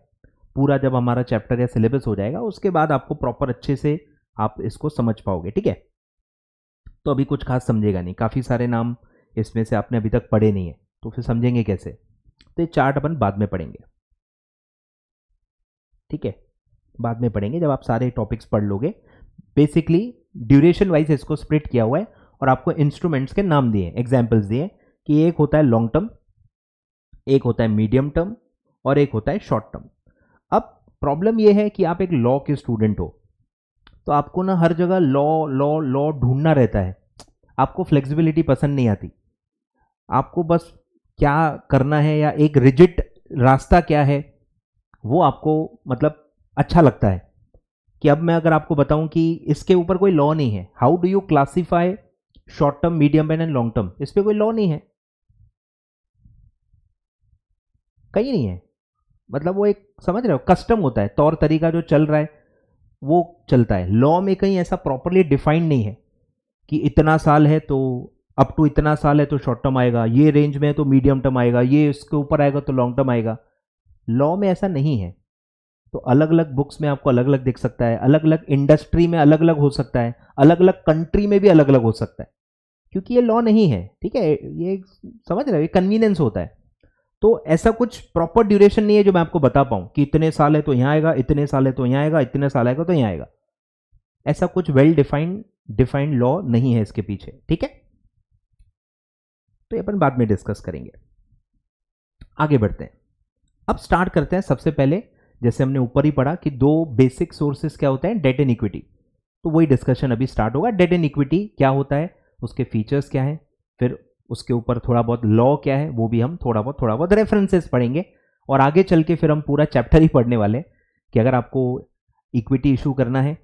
पूरा जब हमारा चैप्टर या सिलेबस हो जाएगा उसके बाद आपको प्रॉपर अच्छे से आप इसको समझ पाओगे। ठीक है, तो अभी कुछ खास समझेगा नहीं, काफ़ी सारे नाम इसमें से आपने अभी तक पढ़े नहीं है तो फिर समझेंगे कैसे। तो ये चार्ट अपन बाद में पढ़ेंगे। ठीक है, बाद में पढ़ेंगे जब आप सारे टॉपिक्स पढ़ लोगे। बेसिकली ड्यूरेशन वाइज इसको स्प्लिट किया हुआ है और आपको इंस्ट्रूमेंट्स के नाम दिए, एग्जाम्पल्स दिए कि एक होता है लॉन्ग टर्म, एक होता है मीडियम टर्म और एक होता है शॉर्ट टर्म। अब प्रॉब्लम यह है कि आप एक लॉ के स्टूडेंट हो तो आपको ना हर जगह लॉ लॉ लॉ ढूंढना रहता है, आपको फ्लेक्सिबिलिटी पसंद नहीं आती, आपको बस क्या करना है या एक रिजिड रास्ता क्या है वो आपको मतलब अच्छा लगता है। कि अब मैं अगर आपको बताऊं कि इसके ऊपर कोई लॉ नहीं है, how do you classify short term, medium and long term, इस पर कोई लॉ नहीं है, कहीं नहीं है। मतलब वो एक समझ रहे हो कस्टम होता है, तौर तरीका जो चल रहा है वो चलता है, लॉ में कहीं ऐसा प्रॉपरली डिफाइंड नहीं है कि इतना साल है तो अप टू इतना साल है तो शॉर्ट टर्म आएगा, ये रेंज में है तो मीडियम टर्म आएगा, ये इसके ऊपर आएगा तो लॉन्ग टर्म आएगा। लॉ में ऐसा नहीं है। तो अलग अलग बुक्स में आपको अलग अलग दिख सकता है, अलग अलग इंडस्ट्री में अलग अलग हो सकता है, अलग अलग कंट्री में भी अलग अलग हो सकता है, क्योंकि ये लॉ नहीं है। ठीक है, ये समझ रहे हो, ये कन्वीनियंस होता है। तो ऐसा कुछ प्रॉपर ड्यूरेशन नहीं है जो मैं आपको बता पाऊं कि इतने साल है तो यहाँ आएगा, इतने साल है तो यहाँ आएगा, इतने साल आएगा तो यहाँ आएगा, ऐसा कुछ वेल डिफाइंड डिफाइंड लॉ नहीं है इसके पीछे। ठीक है, तो ये अपन बाद में डिस्कस करेंगे। आगे बढ़ते हैं, अब स्टार्ट करते हैं। सबसे पहले जैसे हमने ऊपर ही पढ़ा कि दो बेसिक सोर्सेस क्या होते हैं, डेट एंड इक्विटी, तो वही डिस्कशन अभी स्टार्ट होगा। डेट एंड इक्विटी क्या होता है, उसके फीचर्स क्या है, फिर उसके ऊपर थोड़ा बहुत लॉ क्या है वो भी हम थोड़ा बहुत थोड़ा बहुत रेफरेंसेस पढ़ेंगे और आगे चल के फिर हम पूरा चैप्टर ही पढ़ने वाले हैं कि अगर आपको इक्विटी इशू करना है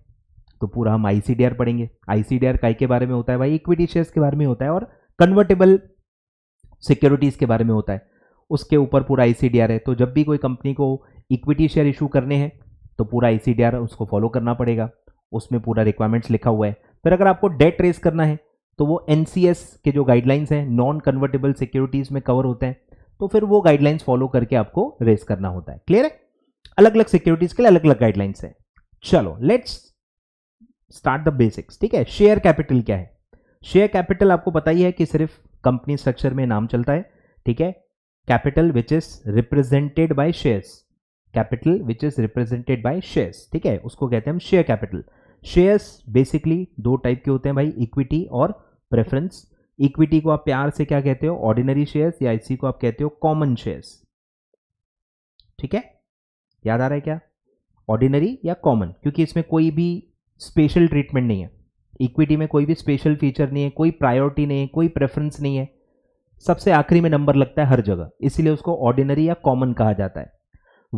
तो पूरा हम आई सी डी आर पढ़ेंगे। आई सी डी आर काई के बारे में होता है भाई, इक्विटी शेयर्स के बारे में होता है और कन्वर्टेबल सिक्योरिटीज़ के बारे में होता है, उसके ऊपर पूरा आई सी डी आर है। तो जब भी कोई कंपनी को इक्विटी शेयर इशू करने हैं तो पूरा आई सी डी आर उसको फॉलो करना पड़ेगा, उसमें पूरा रिक्वायरमेंट्स लिखा हुआ है। फिर अगर आपको डेट रेस करना है तो वो एन सी एस के जो गाइडलाइंस हैं, नॉन कन्वर्टेबल सिक्योरिटीज़ में कवर होते हैं, तो फिर वो गाइडलाइंस फॉलो करके आपको रेस करना होता है। क्लियर है, अलग अलग सिक्योरिटीज़ के लिए अलग अलग गाइडलाइंस हैं। चलो लेट्स स्टार्ट द बेसिक्स। ठीक है, शेयर कैपिटल क्या है। शेयर कैपिटल आपको पता ही है कि सिर्फ कंपनी स्ट्रक्चर में नाम चलता है। ठीक है, capital which is represented by shares, capital which is represented by shares. ठीक है, उसको कहते हैं हम शेयर कैपिटल। शेयर्स बेसिकली दो टाइप के होते हैं भाई, इक्विटी और प्रेफरेंस। इक्विटी को आप प्यार से क्या कहते हो, ऑर्डिनरी शेयर्स, या इसी को आप कहते हो कॉमन शेयर्स। ठीक है, याद आ रहा है क्या, ऑर्डिनरी या कॉमन, क्योंकि इसमें कोई भी स्पेशल ट्रीटमेंट नहीं है। इक्विटी में कोई भी स्पेशल फीचर नहीं है, कोई प्रायोरिटी नहीं है, कोई प्रेफरेंस नहीं है, सबसे आखिरी में नंबर लगता है हर जगह, इसीलिए उसको ऑर्डिनरी या कॉमन कहा जाता है।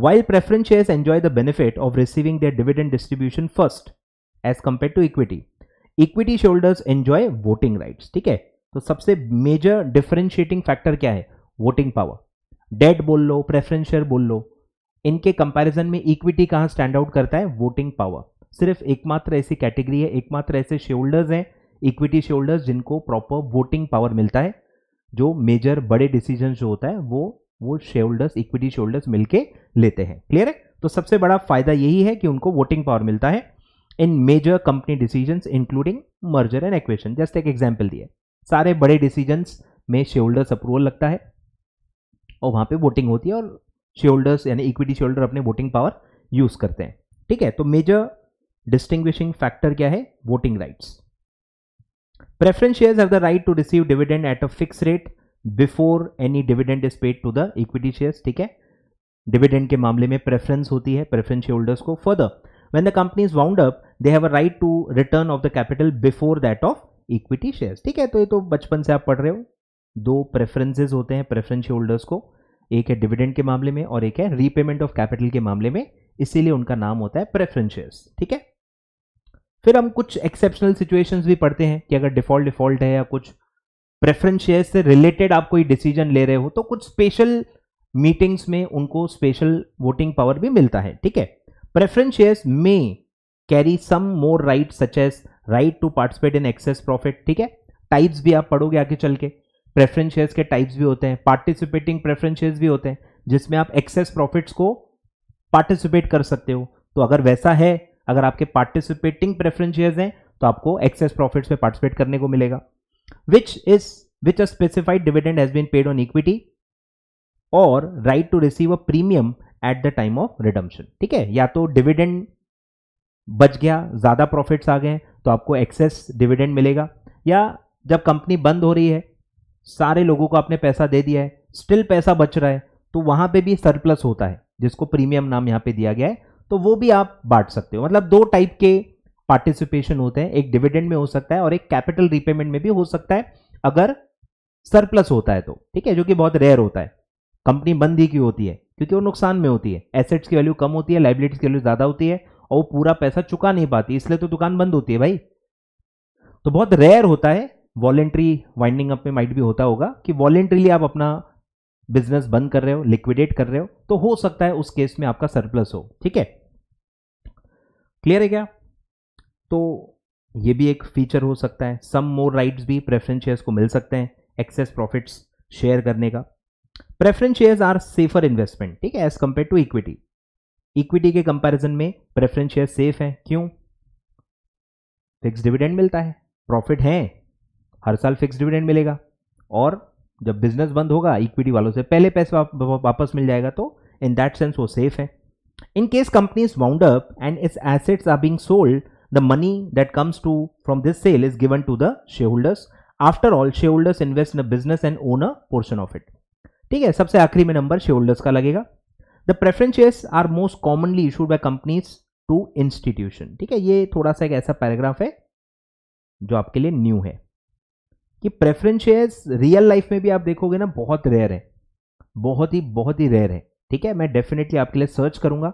While preference shares enjoy the benefit of receiving their dividend distribution first as compare to equity. Equity shareholders enjoy voting rights. ठीक है, तो सबसे मेजर डिफरेंशिएटिंग फैक्टर क्या है, वोटिंग पावर। डेट बोल लो, प्रेफरेंस शेयर बोल लो, इनके कंपैरिजन में इक्विटी कहाँ स्टैंड आउट करता है, वोटिंग पावर। सिर्फ एकमात्र ऐसी कैटेगरी है, एकमात्र ऐसे शेयरहोल्डर्स हैं इक्विटी शेयरहोल्डर्स जिनको प्रॉपर वोटिंग पावर मिलता है, जो मेजर बड़े डिसीजन जो होता है वो वो शेयरहोल्डर्स, इक्विटी शेयरहोल्डर्स मिलके लेते हैं। क्लियर है, तो सबसे बड़ा फायदा यही है कि उनको वोटिंग पावर मिलता है in major company decisions including merger and acquisition. Just एक एग्जांपल दिया, सारे बड़े डिसीजंस में शेयरहोल्डर्स अप्रूवल लगता है और वहाँ पे वोटिंग होती है और शेयरहोल्डर्स यानी इक्विटी शेयरहोल्डर अपने वोटिंग पावर यूज करते हैं। ठीक है, तो मेजर डिस्टिंग्विशिंग फैक्टर क्या है, voting rights. Preference shares have the right to receive dividend at a fix rate before any dividend is paid to the equity shares. ठीक है, डिविडेंड के मामले में प्रेफरेंस होती है प्रेफरेंस शेयरहोल्डर्स को। Further when the company is wound up they have a right to return of the capital before that of equity shares। ठीक है, तो ये तो बचपन से आप पढ़ रहे हो, दो प्रेफरेंसेस होते हैं प्रेफरेंस शेयरहोल्डर्स को, एक है डिविडेंड के मामले में और एक है रीपेमेंट ऑफ कैपिटल के मामले में, इसीलिए उनका नाम होता है प्रेफरेंस शेयर्स। ठीक है, फिर हम कुछ एक्सेप्शनल सिचुएशंस भी पढ़ते हैं कि अगर डिफॉल्ट डिफॉल्ट है या कुछ प्रेफरेंस शेयर से रिलेटेड आप कोई डिसीजन ले रहे हो तो कुछ स्पेशल मीटिंग्स में उनको स्पेशल वोटिंग पावर भी मिलता है. ठीक है, प्रेफरेंस शेयर्स में carry some more right such as right to participate in excess profit. ठीक है, टाइप्स भी आप पढ़ोगे आगे चल के. प्रेफरेंस शेयर्स के टाइप्स भी होते हैं, पार्टिसिपेटिंग प्रेफरेंस शेयर्स भी होते हैं जिसमें आप एक्सेस प्रॉफिट्स को पार्टिसिपेट कर सकते हो. तो अगर वैसा है, अगर आपके पार्टिसिपेटिंग प्रेफरेंस शेयर्स हैं तो आपको एक्सेस प्रॉफिट्स में पार्टिसिपेट करने को मिलेगा. Which is which a specified dividend has been paid on equity और right to receive a premium at the time of redemption. ठीक है, या तो डिविडेंड बच गया, ज़्यादा प्रॉफिट्स आ गए तो आपको एक्सेस डिविडेंड मिलेगा, या जब कंपनी बंद हो रही है, सारे लोगों को आपने पैसा दे दिया है, स्टिल पैसा बच रहा है तो वहाँ पे भी सरप्लस होता है जिसको प्रीमियम नाम यहाँ पे दिया गया है, तो वो भी आप बांट सकते हो. मतलब दो टाइप के पार्टिसिपेशन होते हैं, एक डिविडेंड में हो सकता है और एक कैपिटल रीपेमेंट में भी हो सकता है अगर सरप्लस होता है तो. ठीक है, जो कि बहुत रेयर होता है. कंपनी बंद ही क्यों होती है? क्योंकि वो नुकसान में होती है, एसेट्स की वैल्यू कम होती है, लाइबिलिटीज की वैल्यू ज़्यादा होती है और वो पूरा पैसा चुका नहीं पाती, इसलिए तो दुकान बंद होती है भाई. तो बहुत रेयर होता है, वॉलेंट्री वाइंडिंग अप में माइट भी होता होगा कि वॉलेंट्रीली आप अपना बिजनेस बंद कर रहे हो, लिक्विडेट कर रहे हो, तो हो सकता है उस केस में आपका सरप्लस हो. ठीक है, क्लियर है क्या? तो ये भी एक फीचर हो सकता है. सम मोर राइट्स भी प्रेफरेंस शेयर्स को मिल सकते हैं एक्सेस प्रॉफिट्स शेयर करने का. Preference shares are safer investment. ठीक है, as compare to equity. Equity के कंपैरिजन में प्रेफरेंस शेयर सेफ है. क्यों? फिक्स डिविडेंड मिलता है, प्रॉफिट है, हर साल फिक्स डिविडेंड मिलेगा और जब बिजनेस बंद होगा इक्विटी वालों से पहले पैसा वापस मिल जाएगा, तो इन दैट सेंस वो सेफ है. In case company is wound up and its assets are being sold, the money that comes to from this sale is given to the share holders. After all share holders invest in a business and own a portion of it. ठीक है, सबसे आखिरी में नंबर शेयर होल्डर्स का लगेगा. The preference shares are most commonly issued by companies to institution. ठीक है, ये थोड़ा सा एक ऐसा पैराग्राफ है जो आपके लिए न्यू है कि प्रेफरेंस शेयर्स रियल लाइफ में भी आप देखोगे ना, बहुत रेयर है, बहुत ही बहुत ही रेयर है. ठीक है, मैं डेफिनेटली आपके लिए सर्च करूंगा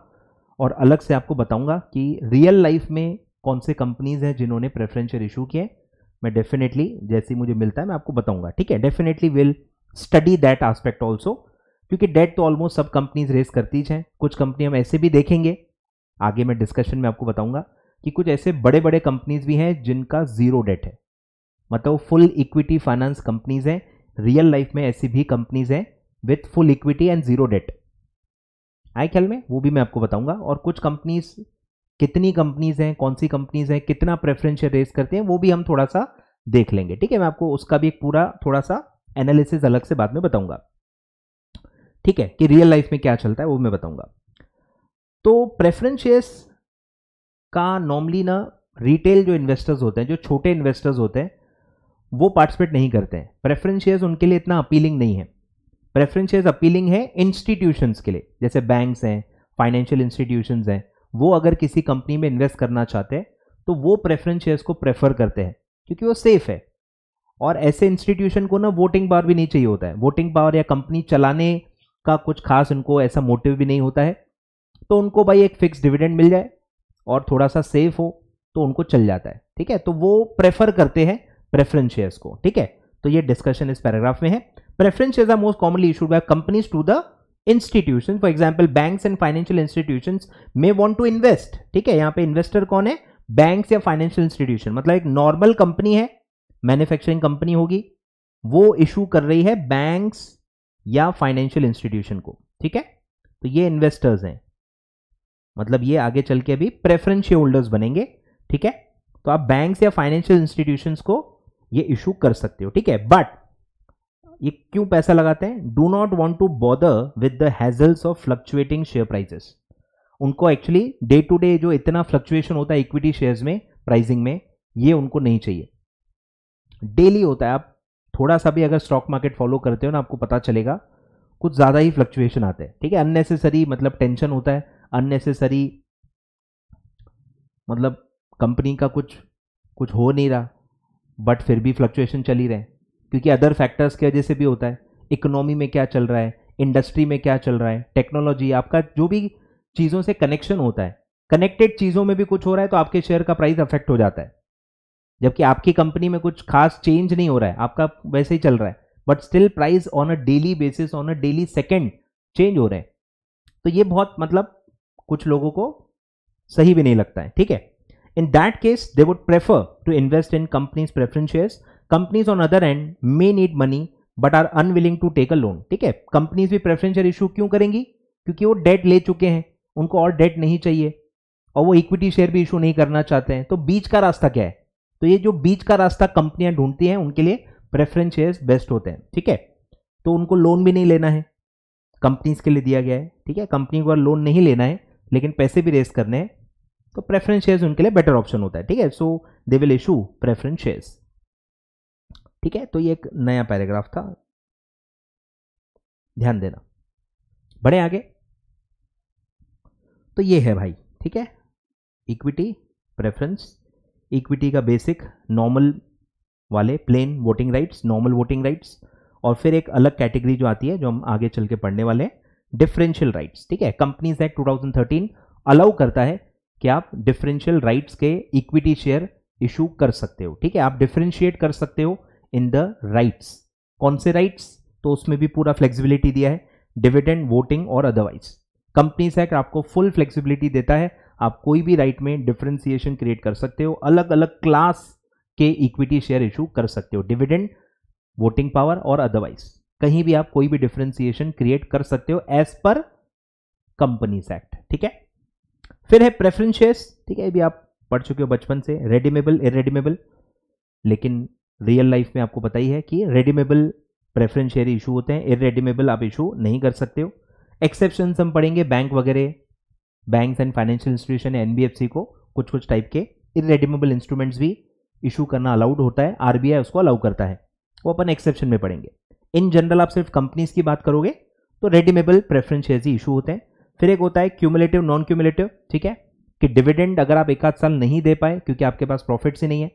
और अलग से आपको बताऊंगा कि रियल लाइफ में कौन से कंपनीज हैं जिन्होंने प्रेफरेंस शेयर इशू किए. मैं डेफिनेटली जैसे ही मुझे मिलता है मैं आपको बताऊंगा. ठीक है, definitely will study that aspect also, क्योंकि डेट तो ऑलमोस्ट सब कंपनीज रेस करती हैं. कुछ कंपनी हम ऐसे भी देखेंगे आगे, मैं डिस्कशन में आपको बताऊंगा कि कुछ ऐसे बड़े बड़े कंपनीज भी हैं जिनका जीरो डेट है, मतलब फुल इक्विटी फाइनेंस कंपनीज हैं. रियल लाइफ में ऐसी भी कंपनीज हैं with full equity and zero debt. आए ख्याल में? वो भी मैं आपको बताऊंगा. और कुछ कंपनीज, कितनी कंपनीज हैं, कौन सी कंपनीज हैं, कितना प्रेफरेंस शेयर रेस करते हैं, वो भी हम थोड़ा सा देख लेंगे. ठीक है, मैं आपको उसका भी एक पूरा थोड़ा सा एनालिसिस अलग से बाद में बताऊंगा. ठीक है, कि रियल लाइफ में क्या चलता है वो मैं बताऊंगा. तो प्रेफरेंस शेयर्स का नॉर्मली ना रिटेल जो इन्वेस्टर्स होते हैं, जो छोटे इन्वेस्टर्स होते हैं, वो पार्टिसिपेट नहीं करते हैं. प्रेफरेंस शेयर्स उनके लिए इतना अपीलिंग नहीं है. प्रेफरेंस शेयर्स अपीलिंग है इंस्टीट्यूशंस के लिए, जैसे बैंक्स हैं, फाइनेंशियल इंस्टीट्यूशंस हैं. वो अगर किसी कंपनी में इन्वेस्ट करना चाहते हैं तो वो प्रेफरेंस शेयर्स को प्रेफर करते हैं क्योंकि वो सेफ है. और ऐसे इंस्टीट्यूशन को ना वोटिंग पावर भी नहीं चाहिए होता है, वोटिंग पावर या कंपनी चलाने का कुछ खास उनको ऐसा मोटिव भी नहीं होता है. तो उनको भाई एक फिक्स डिविडेंड मिल जाए और थोड़ा सा सेफ हो तो उनको चल जाता है. ठीक है, तो वो प्रेफर करते हैं प्रेफरेंस शेयर्स को. ठीक है, तो ये डिस्कशन इस पैराग्राफ में है. Preference shares are most commonly issued by companies to the institution. For example banks and financial institution may want to invest. ठीक है, यहाँ पे इन्वेस्टर कौन है? बैंक्स या फाइनेंशियल इंस्टीट्यूशन. मतलब एक नॉर्मल कंपनी है, मैन्युफैक्चरिंग कंपनी होगी, वो इशू कर रही है बैंक्स या फाइनेंशियल इंस्टीट्यूशन को. ठीक है, तो ये इन्वेस्टर्स हैं, मतलब ये आगे चल के अभी प्रेफरेंस शेयर होल्डर्स बनेंगे. ठीक है, तो आप बैंक्स या फाइनेंशियल इंस्टीट्यूशंस को ये इशू कर सकते हो. ठीक है, बट ये क्यों पैसा लगाते हैं? Do not want to bother with the hassles of fluctuating share prices. उनको एक्चुअली डे टू डे जो इतना फ्लक्चुएशन होता है इक्विटी शेयर्स में, प्राइसिंग में, ये उनको नहीं चाहिए. डेली होता है, आप थोड़ा सा भी अगर स्टॉक मार्केट फॉलो करते हो ना आपको पता चलेगा कुछ ज़्यादा ही फ्लक्चुएशन आते हैं. ठीक है, अननेसेसरी मतलब टेंशन होता है, अननेसेसरी मतलब कंपनी का कुछ कुछ हो नहीं रहा बट फिर भी फ्लक्चुएशन चल ही रहे हैं, क्योंकि अदर फैक्टर्स की वजह से भी होता है. इकोनॉमी में क्या चल रहा है, इंडस्ट्री में क्या चल रहा है, टेक्नोलॉजी, आपका जो भी चीज़ों से कनेक्शन होता है कनेक्टेड चीजों में भी कुछ हो रहा है तो आपके शेयर का प्राइस अफेक्ट हो जाता है, जबकि आपकी कंपनी में कुछ खास चेंज नहीं हो रहा है, आपका वैसे ही चल रहा है, but still price on a daily basis, on a daily second change हो रहे हैं। तो ये बहुत मतलब कुछ लोगों को सही भी नहीं लगता है, ठीक है। In that case they would prefer to invest in companies preference shares. Companies on other and may need money but are unwilling to take a loan, ठीक है। कंपनीज भी प्रेफरेंस शेयर इशू क्यों करेंगी? क्योंकि वो डेट ले चुके हैं, उनको और डेट नहीं चाहिए, और वो इक्विटी शेयर भी इशू नहीं करना चाहते हैं। तो बीच का रास्ता क्या है? तो ये जो बीच का रास्ता कंपनियां ढूंढती हैं उनके लिए प्रेफरेंस शेयर्स बेस्ट होते हैं, ठीक है। तो उनको लोन भी नहीं लेना है, कंपनीज के लिए दिया गया है, ठीक है। कंपनी को लोन नहीं लेना है लेकिन पैसे भी रेस करने हैं, तो प्रेफरेंस शेयर्स उनके लिए बेटर ऑप्शन होता है, ठीक है। So they will issue preference shares, ठीक है। तो ये एक नया पैराग्राफ था, ध्यान देना। बढ़े आगे, तो ये है भाई, ठीक है, इक्विटी प्रेफरेंस। इक्विटी का बेसिक नॉर्मल वाले plain voting rights, normal voting rights, और फिर एक अलग कैटेगरी जो आती है जो हम आगे चल के पढ़ने वाले हैं, डिफरेंशियल राइट्स, ठीक है। Companies act twenty thirteen allow करता है कि आप डिफरेंशियल राइट्स के इक्विटी शेयर इशू कर सकते हो, ठीक है। आप डिफरेंशिएट कर सकते हो इन द राइट्स, कौन से राइट्स, तो उसमें भी पूरा फ्लेक्सिबिलिटी दिया है, डिविडेंड, वोटिंग और अदरवाइज। कंपनीज एक्ट आपको फुल फ्लेक्सिबिलिटी देता है, आप कोई भी राइट में डिफरेंशिएशन क्रिएट कर सकते हो, अलग अलग क्लास के इक्विटी शेयर इशू कर सकते हो, डिविडेंड, वोटिंग पावर और अदरवाइज, कहीं भी आप कोई भी डिफरेंशिएशन क्रिएट कर सकते हो एज पर कंपनीज एक्ट, ठीक है। फिर है प्रेफरेंस शेयर्स, ठीक है, ये भी आप पढ़ चुके हो बचपन से, रेडीमेबल, इरेडीमेबल। लेकिन रियल लाइफ में आपको पता ही है कि रेडीमेबल प्रेफरेंस शेयर इशू होते हैं, इरेडीमेबल आप इशू नहीं कर सकते हो। एक्सेप्शन हम पढ़ेंगे, बैंक वगैरह, banks and financial institution, NBFC को कुछ कुछ टाइप के इरेडीमेबल इंस्ट्रूमेंट्स भी इशू करना अलाउड होता है, आरबीआई उसको अलाउ करता है, वो अपन एक्सेप्शन में पढ़ेंगे। इन जनरल आप सिर्फ कंपनीज की बात करोगे तो रेडीमेबल प्रेफरेंस शेयर्स ही इशू होते हैं। फिर एक होता है क्यूमुलेटिव, नॉन क्यूमुलेटिव, ठीक है, कि डिविडेंड अगर आप एक आध साल नहीं दे पाए क्योंकि आपके पास प्रॉफिट्स ही नहीं है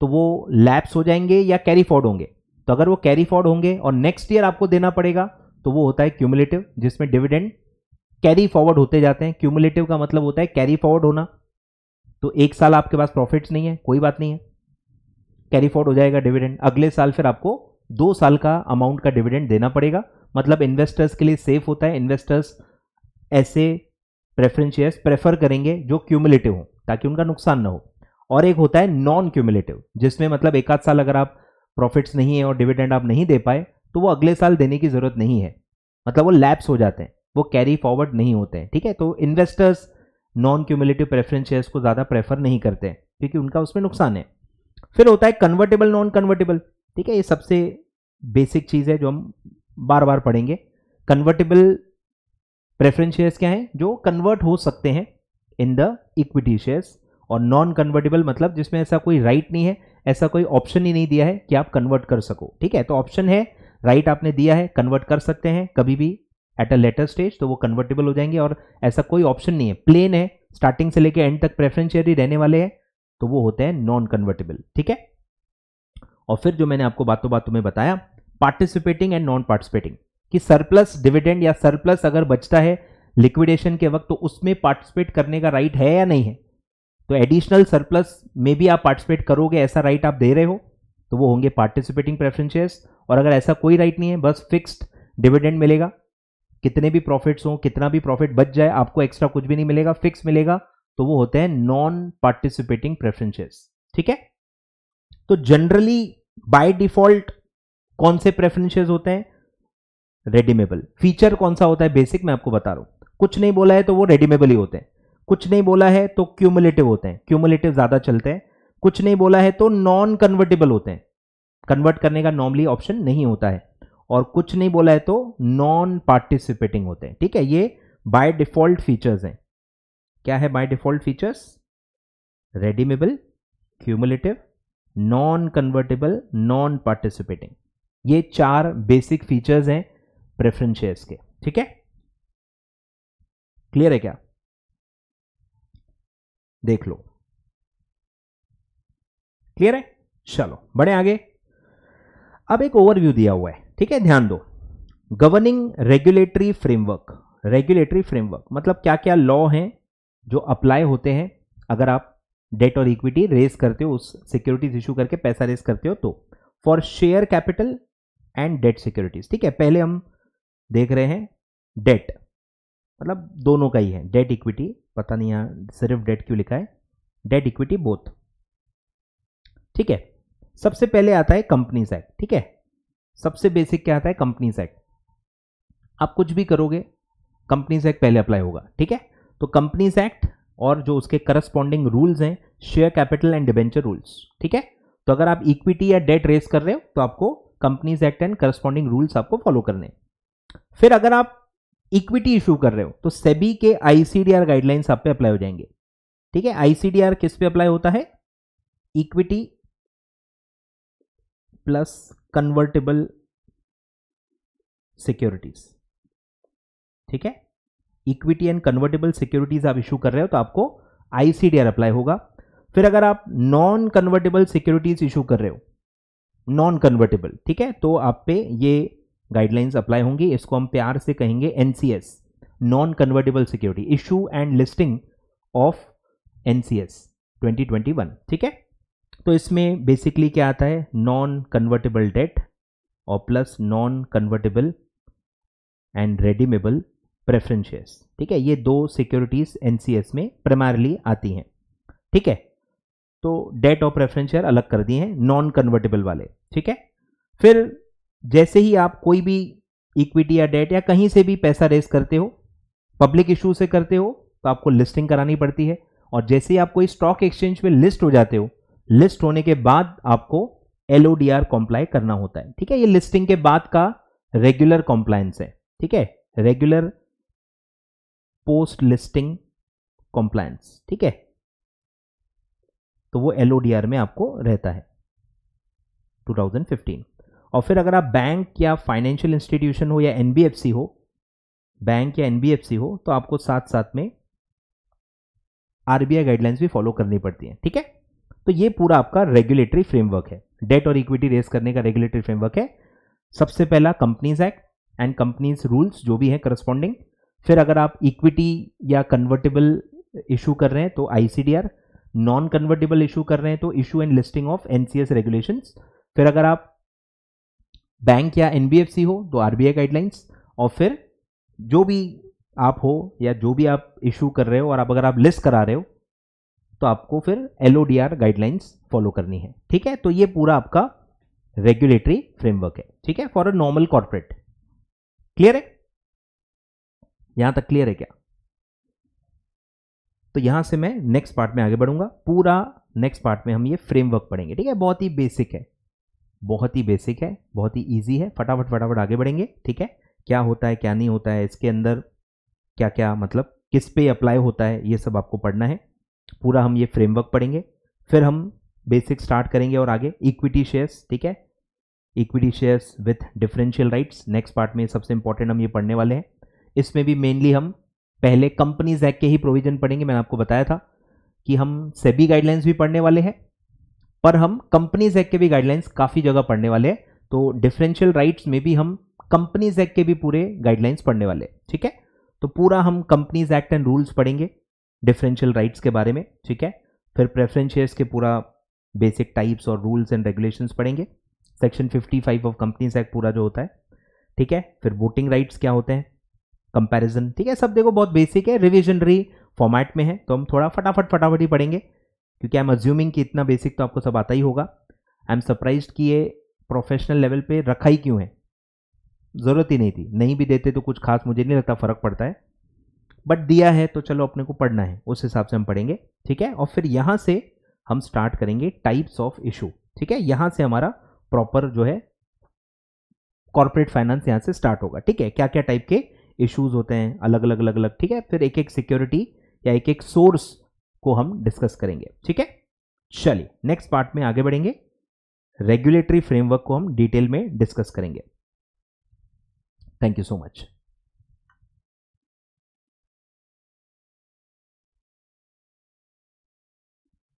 तो वो लैप्स हो जाएंगे या कैरी फॉर्ड होंगे, तो अगर वो कैरी फॉर्ड होंगे और नेक्स्ट ईयर आपको देना पड़ेगा तो वो होता है क्यूमुलेटिव, जिसमें डिविडेंड कैरी फॉरवर्ड होते जाते हैं। क्यूमुलेटिव का मतलब होता है कैरी फॉरवर्ड होना, तो एक साल आपके पास प्रॉफिट्स नहीं है, कोई बात नहीं है, कैरी फॉरवर्ड हो जाएगा डिविडेंड, अगले साल फिर आपको दो साल का अमाउंट का डिविडेंड देना पड़ेगा, मतलब इन्वेस्टर्स के लिए सेफ होता है, इन्वेस्टर्स ऐसे प्रेफरेंस शेयर्स प्रेफर करेंगे जो क्यूमुलेटिव हो ताकि उनका नुकसान ना हो। और एक होता है नॉन क्यूमुलेटिव, जिसमें मतलब एक आध साल अगर आप प्रॉफिट्स नहीं है और डिविडेंड आप नहीं दे पाए तो वो अगले साल देने की जरूरत नहीं है, मतलब वो लैप्स हो जाते हैं, वो कैरी फॉरवर्ड नहीं होते हैं, ठीक है। तो investors non cumulative preference shares को ज़्यादा प्रेफर नहीं करते हैं क्योंकि उनका उसमें नुकसान है। फिर होता है कन्वर्टेबल, नॉन कन्वर्टेबल, ठीक है, ये सबसे बेसिक चीज़ है जो हम बार बार पढ़ेंगे। कन्वर्टेबल प्रेफरेंस शेयर्स क्या हैं? जो कन्वर्ट हो सकते हैं इन द इक्विटी शेयर्स, और नॉन कन्वर्टेबल मतलब जिसमें ऐसा कोई राइट नहीं है, ऐसा कोई ऑप्शन ही नहीं दिया है कि आप कन्वर्ट कर सको, ठीक है। तो ऑप्शन है, राइट आपने दिया है, कन्वर्ट कर सकते हैं कभी भी एट अ लेटर स्टेज, तो वो कन्वर्टेबल हो जाएंगे, और ऐसा कोई ऑप्शन नहीं है, प्लेन है, स्टार्टिंग से लेके एंड तक प्रेफरेंस शेयर ही रहने वाले हैं, तो वो होते हैं नॉन कन्वर्टेबल, ठीक है। और फिर जो मैंने आपको बातों बातों में बताया, पार्टिसिपेटिंग एंड नॉन पार्टिसिपेटिंग, कि सरप्लस डिविडेंड या सरप्लस अगर बचता है लिक्विडेशन के वक्त तो उसमें पार्टिसिपेट करने का राइट है या नहीं है, तो एडिशनल सरप्लस में भी आप पार्टिसिपेट करोगे, ऐसा राइट आप दे रहे हो, तो वो होंगे पार्टिसिपेटिंग प्रेफरेंस शेयर्स। और अगर ऐसा कोई राइट नहीं है, बस फिक्स्ड डिविडेंड मिलेगा, कितने भी प्रॉफिट्स हो, कितना भी प्रॉफिट बच जाए आपको एक्स्ट्रा कुछ भी नहीं मिलेगा, फिक्स मिलेगा, तो वो होते हैं नॉन पार्टिसिपेटिंग प्रेफरेंस शेयर्स, ठीक है। तो जनरली बाय डिफॉल्ट कौन से प्रेफरेंस शेयर्स होते हैं? रेडीमेबल। फीचर कौन सा होता है बेसिक, मैं आपको बता रहा हूं, कुछ नहीं बोला है तो वो रेडीमेबल ही होते हैं, कुछ नहीं बोला है तो क्यूमुलेटिव होते हैं, क्यूमुलेटिव ज्यादा चलते हैं, कुछ नहीं बोला है तो नॉन कन्वर्टेबल होते हैं, कन्वर्ट करने का नॉर्मली ऑप्शन नहीं होता है, और कुछ नहीं बोला है तो नॉन पार्टिसिपेटिंग होते हैं, ठीक है। ये बाय डिफॉल्ट फीचर्स हैं। क्या है by default features? Redeemable, cumulative, non convertible, non participating, ये चार बेसिक फीचर्स हैं प्रेफरेंस शेयर्स के, ठीक है। क्लियर है क्या? देख लो, क्लियर है? चलो बढ़े आगे। अब एक ओवरव्यू दिया हुआ है, ठीक है, ध्यान दो। Governing regulatory framework, regulatory framework मतलब क्या क्या लॉ हैं जो अप्लाई होते हैं अगर आप डेट और इक्विटी रेज करते हो, उस सिक्योरिटीज इशू करके पैसा रेज करते हो तो for share capital and debt securities. ठीक है, पहले हम देख रहे हैं डेट, मतलब दोनों का ही है, डेट इक्विटी, पता नहीं यहाँ सिर्फ डेट क्यों लिखा है, डेट इक्विटी बोथ। ठीक है, सबसे पहले आता है कंपनीज एक्ट। ठीक है, सबसे बेसिक क्या आता है, कंपनीज एक्ट। आप कुछ भी करोगे कंपनीज एक्ट पहले अप्लाई होगा। ठीक है, तो कंपनीज एक्ट और जो उसके करस्पॉन्डिंग रूल्स हैं, share capital and debenture rules. ठीक है, तो अगर आप इक्विटी या डेट रेस कर रहे हो तो आपको companies act and corresponding rules आपको फॉलो करने हैं। फिर अगर आप इक्विटी इशू कर रहे हो तो सेबी के आईसीडीआर गाइडलाइंस आप पे अप्लाई हो जाएंगे। ठीक है, आईसीडीआर किस पे अप्लाई होता है, इक्विटी प्लस कन्वर्टेबल सिक्योरिटीज। ठीक है, इक्विटी एंड कन्वर्टेबल सिक्योरिटीज आप इशू कर रहे हो तो आपको आईसीडीआर अप्लाई होगा। फिर अगर आप नॉन कन्वर्टेबल सिक्योरिटीज इशू कर रहे हो, नॉन कन्वर्टेबल, ठीक है, तो आप पे ये गाइडलाइंस अप्लाई होंगी। इसको हम प्यार से कहेंगे NCS, non convertible security, issue and listing of NCS twenty twenty one. ठीक है, तो इसमें बेसिकली क्या आता है, नॉन कन्वर्टेबल डेट और plus non convertible and redeemable preference shares. ठीक है, ये दो सिक्योरिटीज एनसीएस में प्राइमरली आती हैं। ठीक है, तो डेट और प्रेफरेंस शेयर अलग कर दिए हैं नॉन कन्वर्टेबल वाले। ठीक है, फिर जैसे ही आप कोई भी इक्विटी या डेट या कहीं से भी पैसा रेज करते हो, पब्लिक इशू से करते हो, तो आपको लिस्टिंग करानी पड़ती है। और जैसे ही आप कोई स्टॉक एक्सचेंज में लिस्ट हो जाते हो, लिस्ट होने के बाद आपको एलओडीआर कॉम्प्लाई करना होता है। ठीक है, ये लिस्टिंग के बाद का रेगुलर कॉम्प्लायंस है। ठीक है, रेगुलर पोस्ट लिस्टिंग कॉम्प्लायंस। ठीक है, तो वो एलओडीआर में आपको रहता है टू थाउजेंड फिफ्टीन। और फिर अगर आप बैंक या फाइनेंशियल इंस्टीट्यूशन हो या एनबीएफसी हो, बैंक या एनबीएफसी हो, तो आपको साथ साथ में आरबीआई गाइडलाइंस भी फॉलो करनी पड़ती है। ठीक है, तो ये पूरा आपका रेगुलेटरी फ्रेमवर्क है, डेट और इक्विटी रेस करने का रेगुलेटरी फ्रेमवर्क है। सबसे पहला companies act and companies rules जो भी है करस्पॉन्डिंग। फिर अगर आप इक्विटी या कन्वर्टेबल इशू कर रहे हैं तो आईसीडीआर, नॉन कन्वर्टेबल इशू कर रहे हैं तो issue and listing of NCS regulations. फिर अगर आप बैंक या एनबीएफसी हो तो आरबीआई गाइडलाइंस। और फिर जो भी आप हो या जो भी आप इशू कर रहे हो और आप अगर आप लिस्ट करा रहे हो तो आपको फिर एलओडीआर गाइडलाइंस फॉलो करनी है। ठीक है, तो ये पूरा आपका रेगुलेटरी फ्रेमवर्क है। ठीक है, for a normal corporate. Clear है यहां तक, क्लियर है क्या? तो यहां से मैं नेक्स्ट पार्ट में आगे बढ़ूंगा, पूरा नेक्स्ट पार्ट में हम ये फ्रेमवर्क पढ़ेंगे। ठीक है, बहुत ही बेसिक है, बहुत ही बेसिक है, बहुत ही इजी है, फटाफट फटाफट आगे बढ़ेंगे। ठीक है, क्या होता है, क्या नहीं होता है, इसके अंदर क्या क्या, मतलब किस पे अप्लाई होता है, ये सब आपको पढ़ना है। पूरा हम ये फ्रेमवर्क पढ़ेंगे, फिर हम बेसिक स्टार्ट करेंगे और आगे इक्विटी शेयर्स। ठीक है, equity shares with differential rights, next part में सबसे इंपॉर्टेंट हम ये पढ़ने वाले हैं। इसमें भी मेनली हम पहले कंपनीज एक्ट के ही प्रोविजन पढ़ेंगे। मैंने आपको बताया था कि हम सेबी गाइडलाइंस भी पढ़ने वाले हैं, पर हम कंपनीज एक्ट के भी गाइडलाइंस काफ़ी जगह पढ़ने वाले हैं। तो डिफरेंशियल राइट्स में भी हम कंपनीज एक्ट के भी पूरे गाइडलाइंस पढ़ने वाले हैं। ठीक है, तो पूरा हम कंपनीज एक्ट एंड रूल्स पढ़ेंगे डिफरेंशियल राइट्स के बारे में। ठीक है, फिर प्रेफरेंस शेयर्स के पूरा बेसिक टाइप्स और रूल्स एंड रेगुलेशंस पढ़ेंगे, section fifty five of companies act पूरा जो होता है। ठीक है, फिर वोटिंग राइट्स क्या होते हैं, कंपैरिजन। ठीक है, सब देखो बहुत बेसिक है, रिविजनरी फॉर्मेट में है, तो हम थोड़ा फटाफट फटाफट ही पढ़ेंगे क्योंकि आई एम अज्यूमिंग कि इतना बेसिक तो आपको सब आता ही होगा। आई एम सरप्राइज्ड कि ये प्रोफेशनल लेवल पे रखा ही क्यों है, ज़रूरत ही नहीं थी, नहीं भी देते तो कुछ खास मुझे नहीं लगता फ़र्क पड़ता है, बट दिया है तो चलो अपने को पढ़ना है, उस हिसाब से हम पढ़ेंगे। ठीक है, और फिर यहाँ से हम स्टार्ट करेंगे टाइप्स ऑफ इशू। ठीक है, यहाँ से हमारा प्रॉपर जो है कॉर्पोरेट फाइनेंस यहाँ से स्टार्ट होगा। ठीक है, क्या क्या टाइप के इशूज़ होते हैं, अलग अलग अलग अलग। ठीक है, फिर एक एक सिक्योरिटी या एक एक सोर्स को हम डिस्कस करेंगे। ठीक है, चलिए नेक्स्ट पार्ट में आगे बढ़ेंगे, रेगुलेटरी फ्रेमवर्क को हम डिटेल में डिस्कस करेंगे। Thank you so much.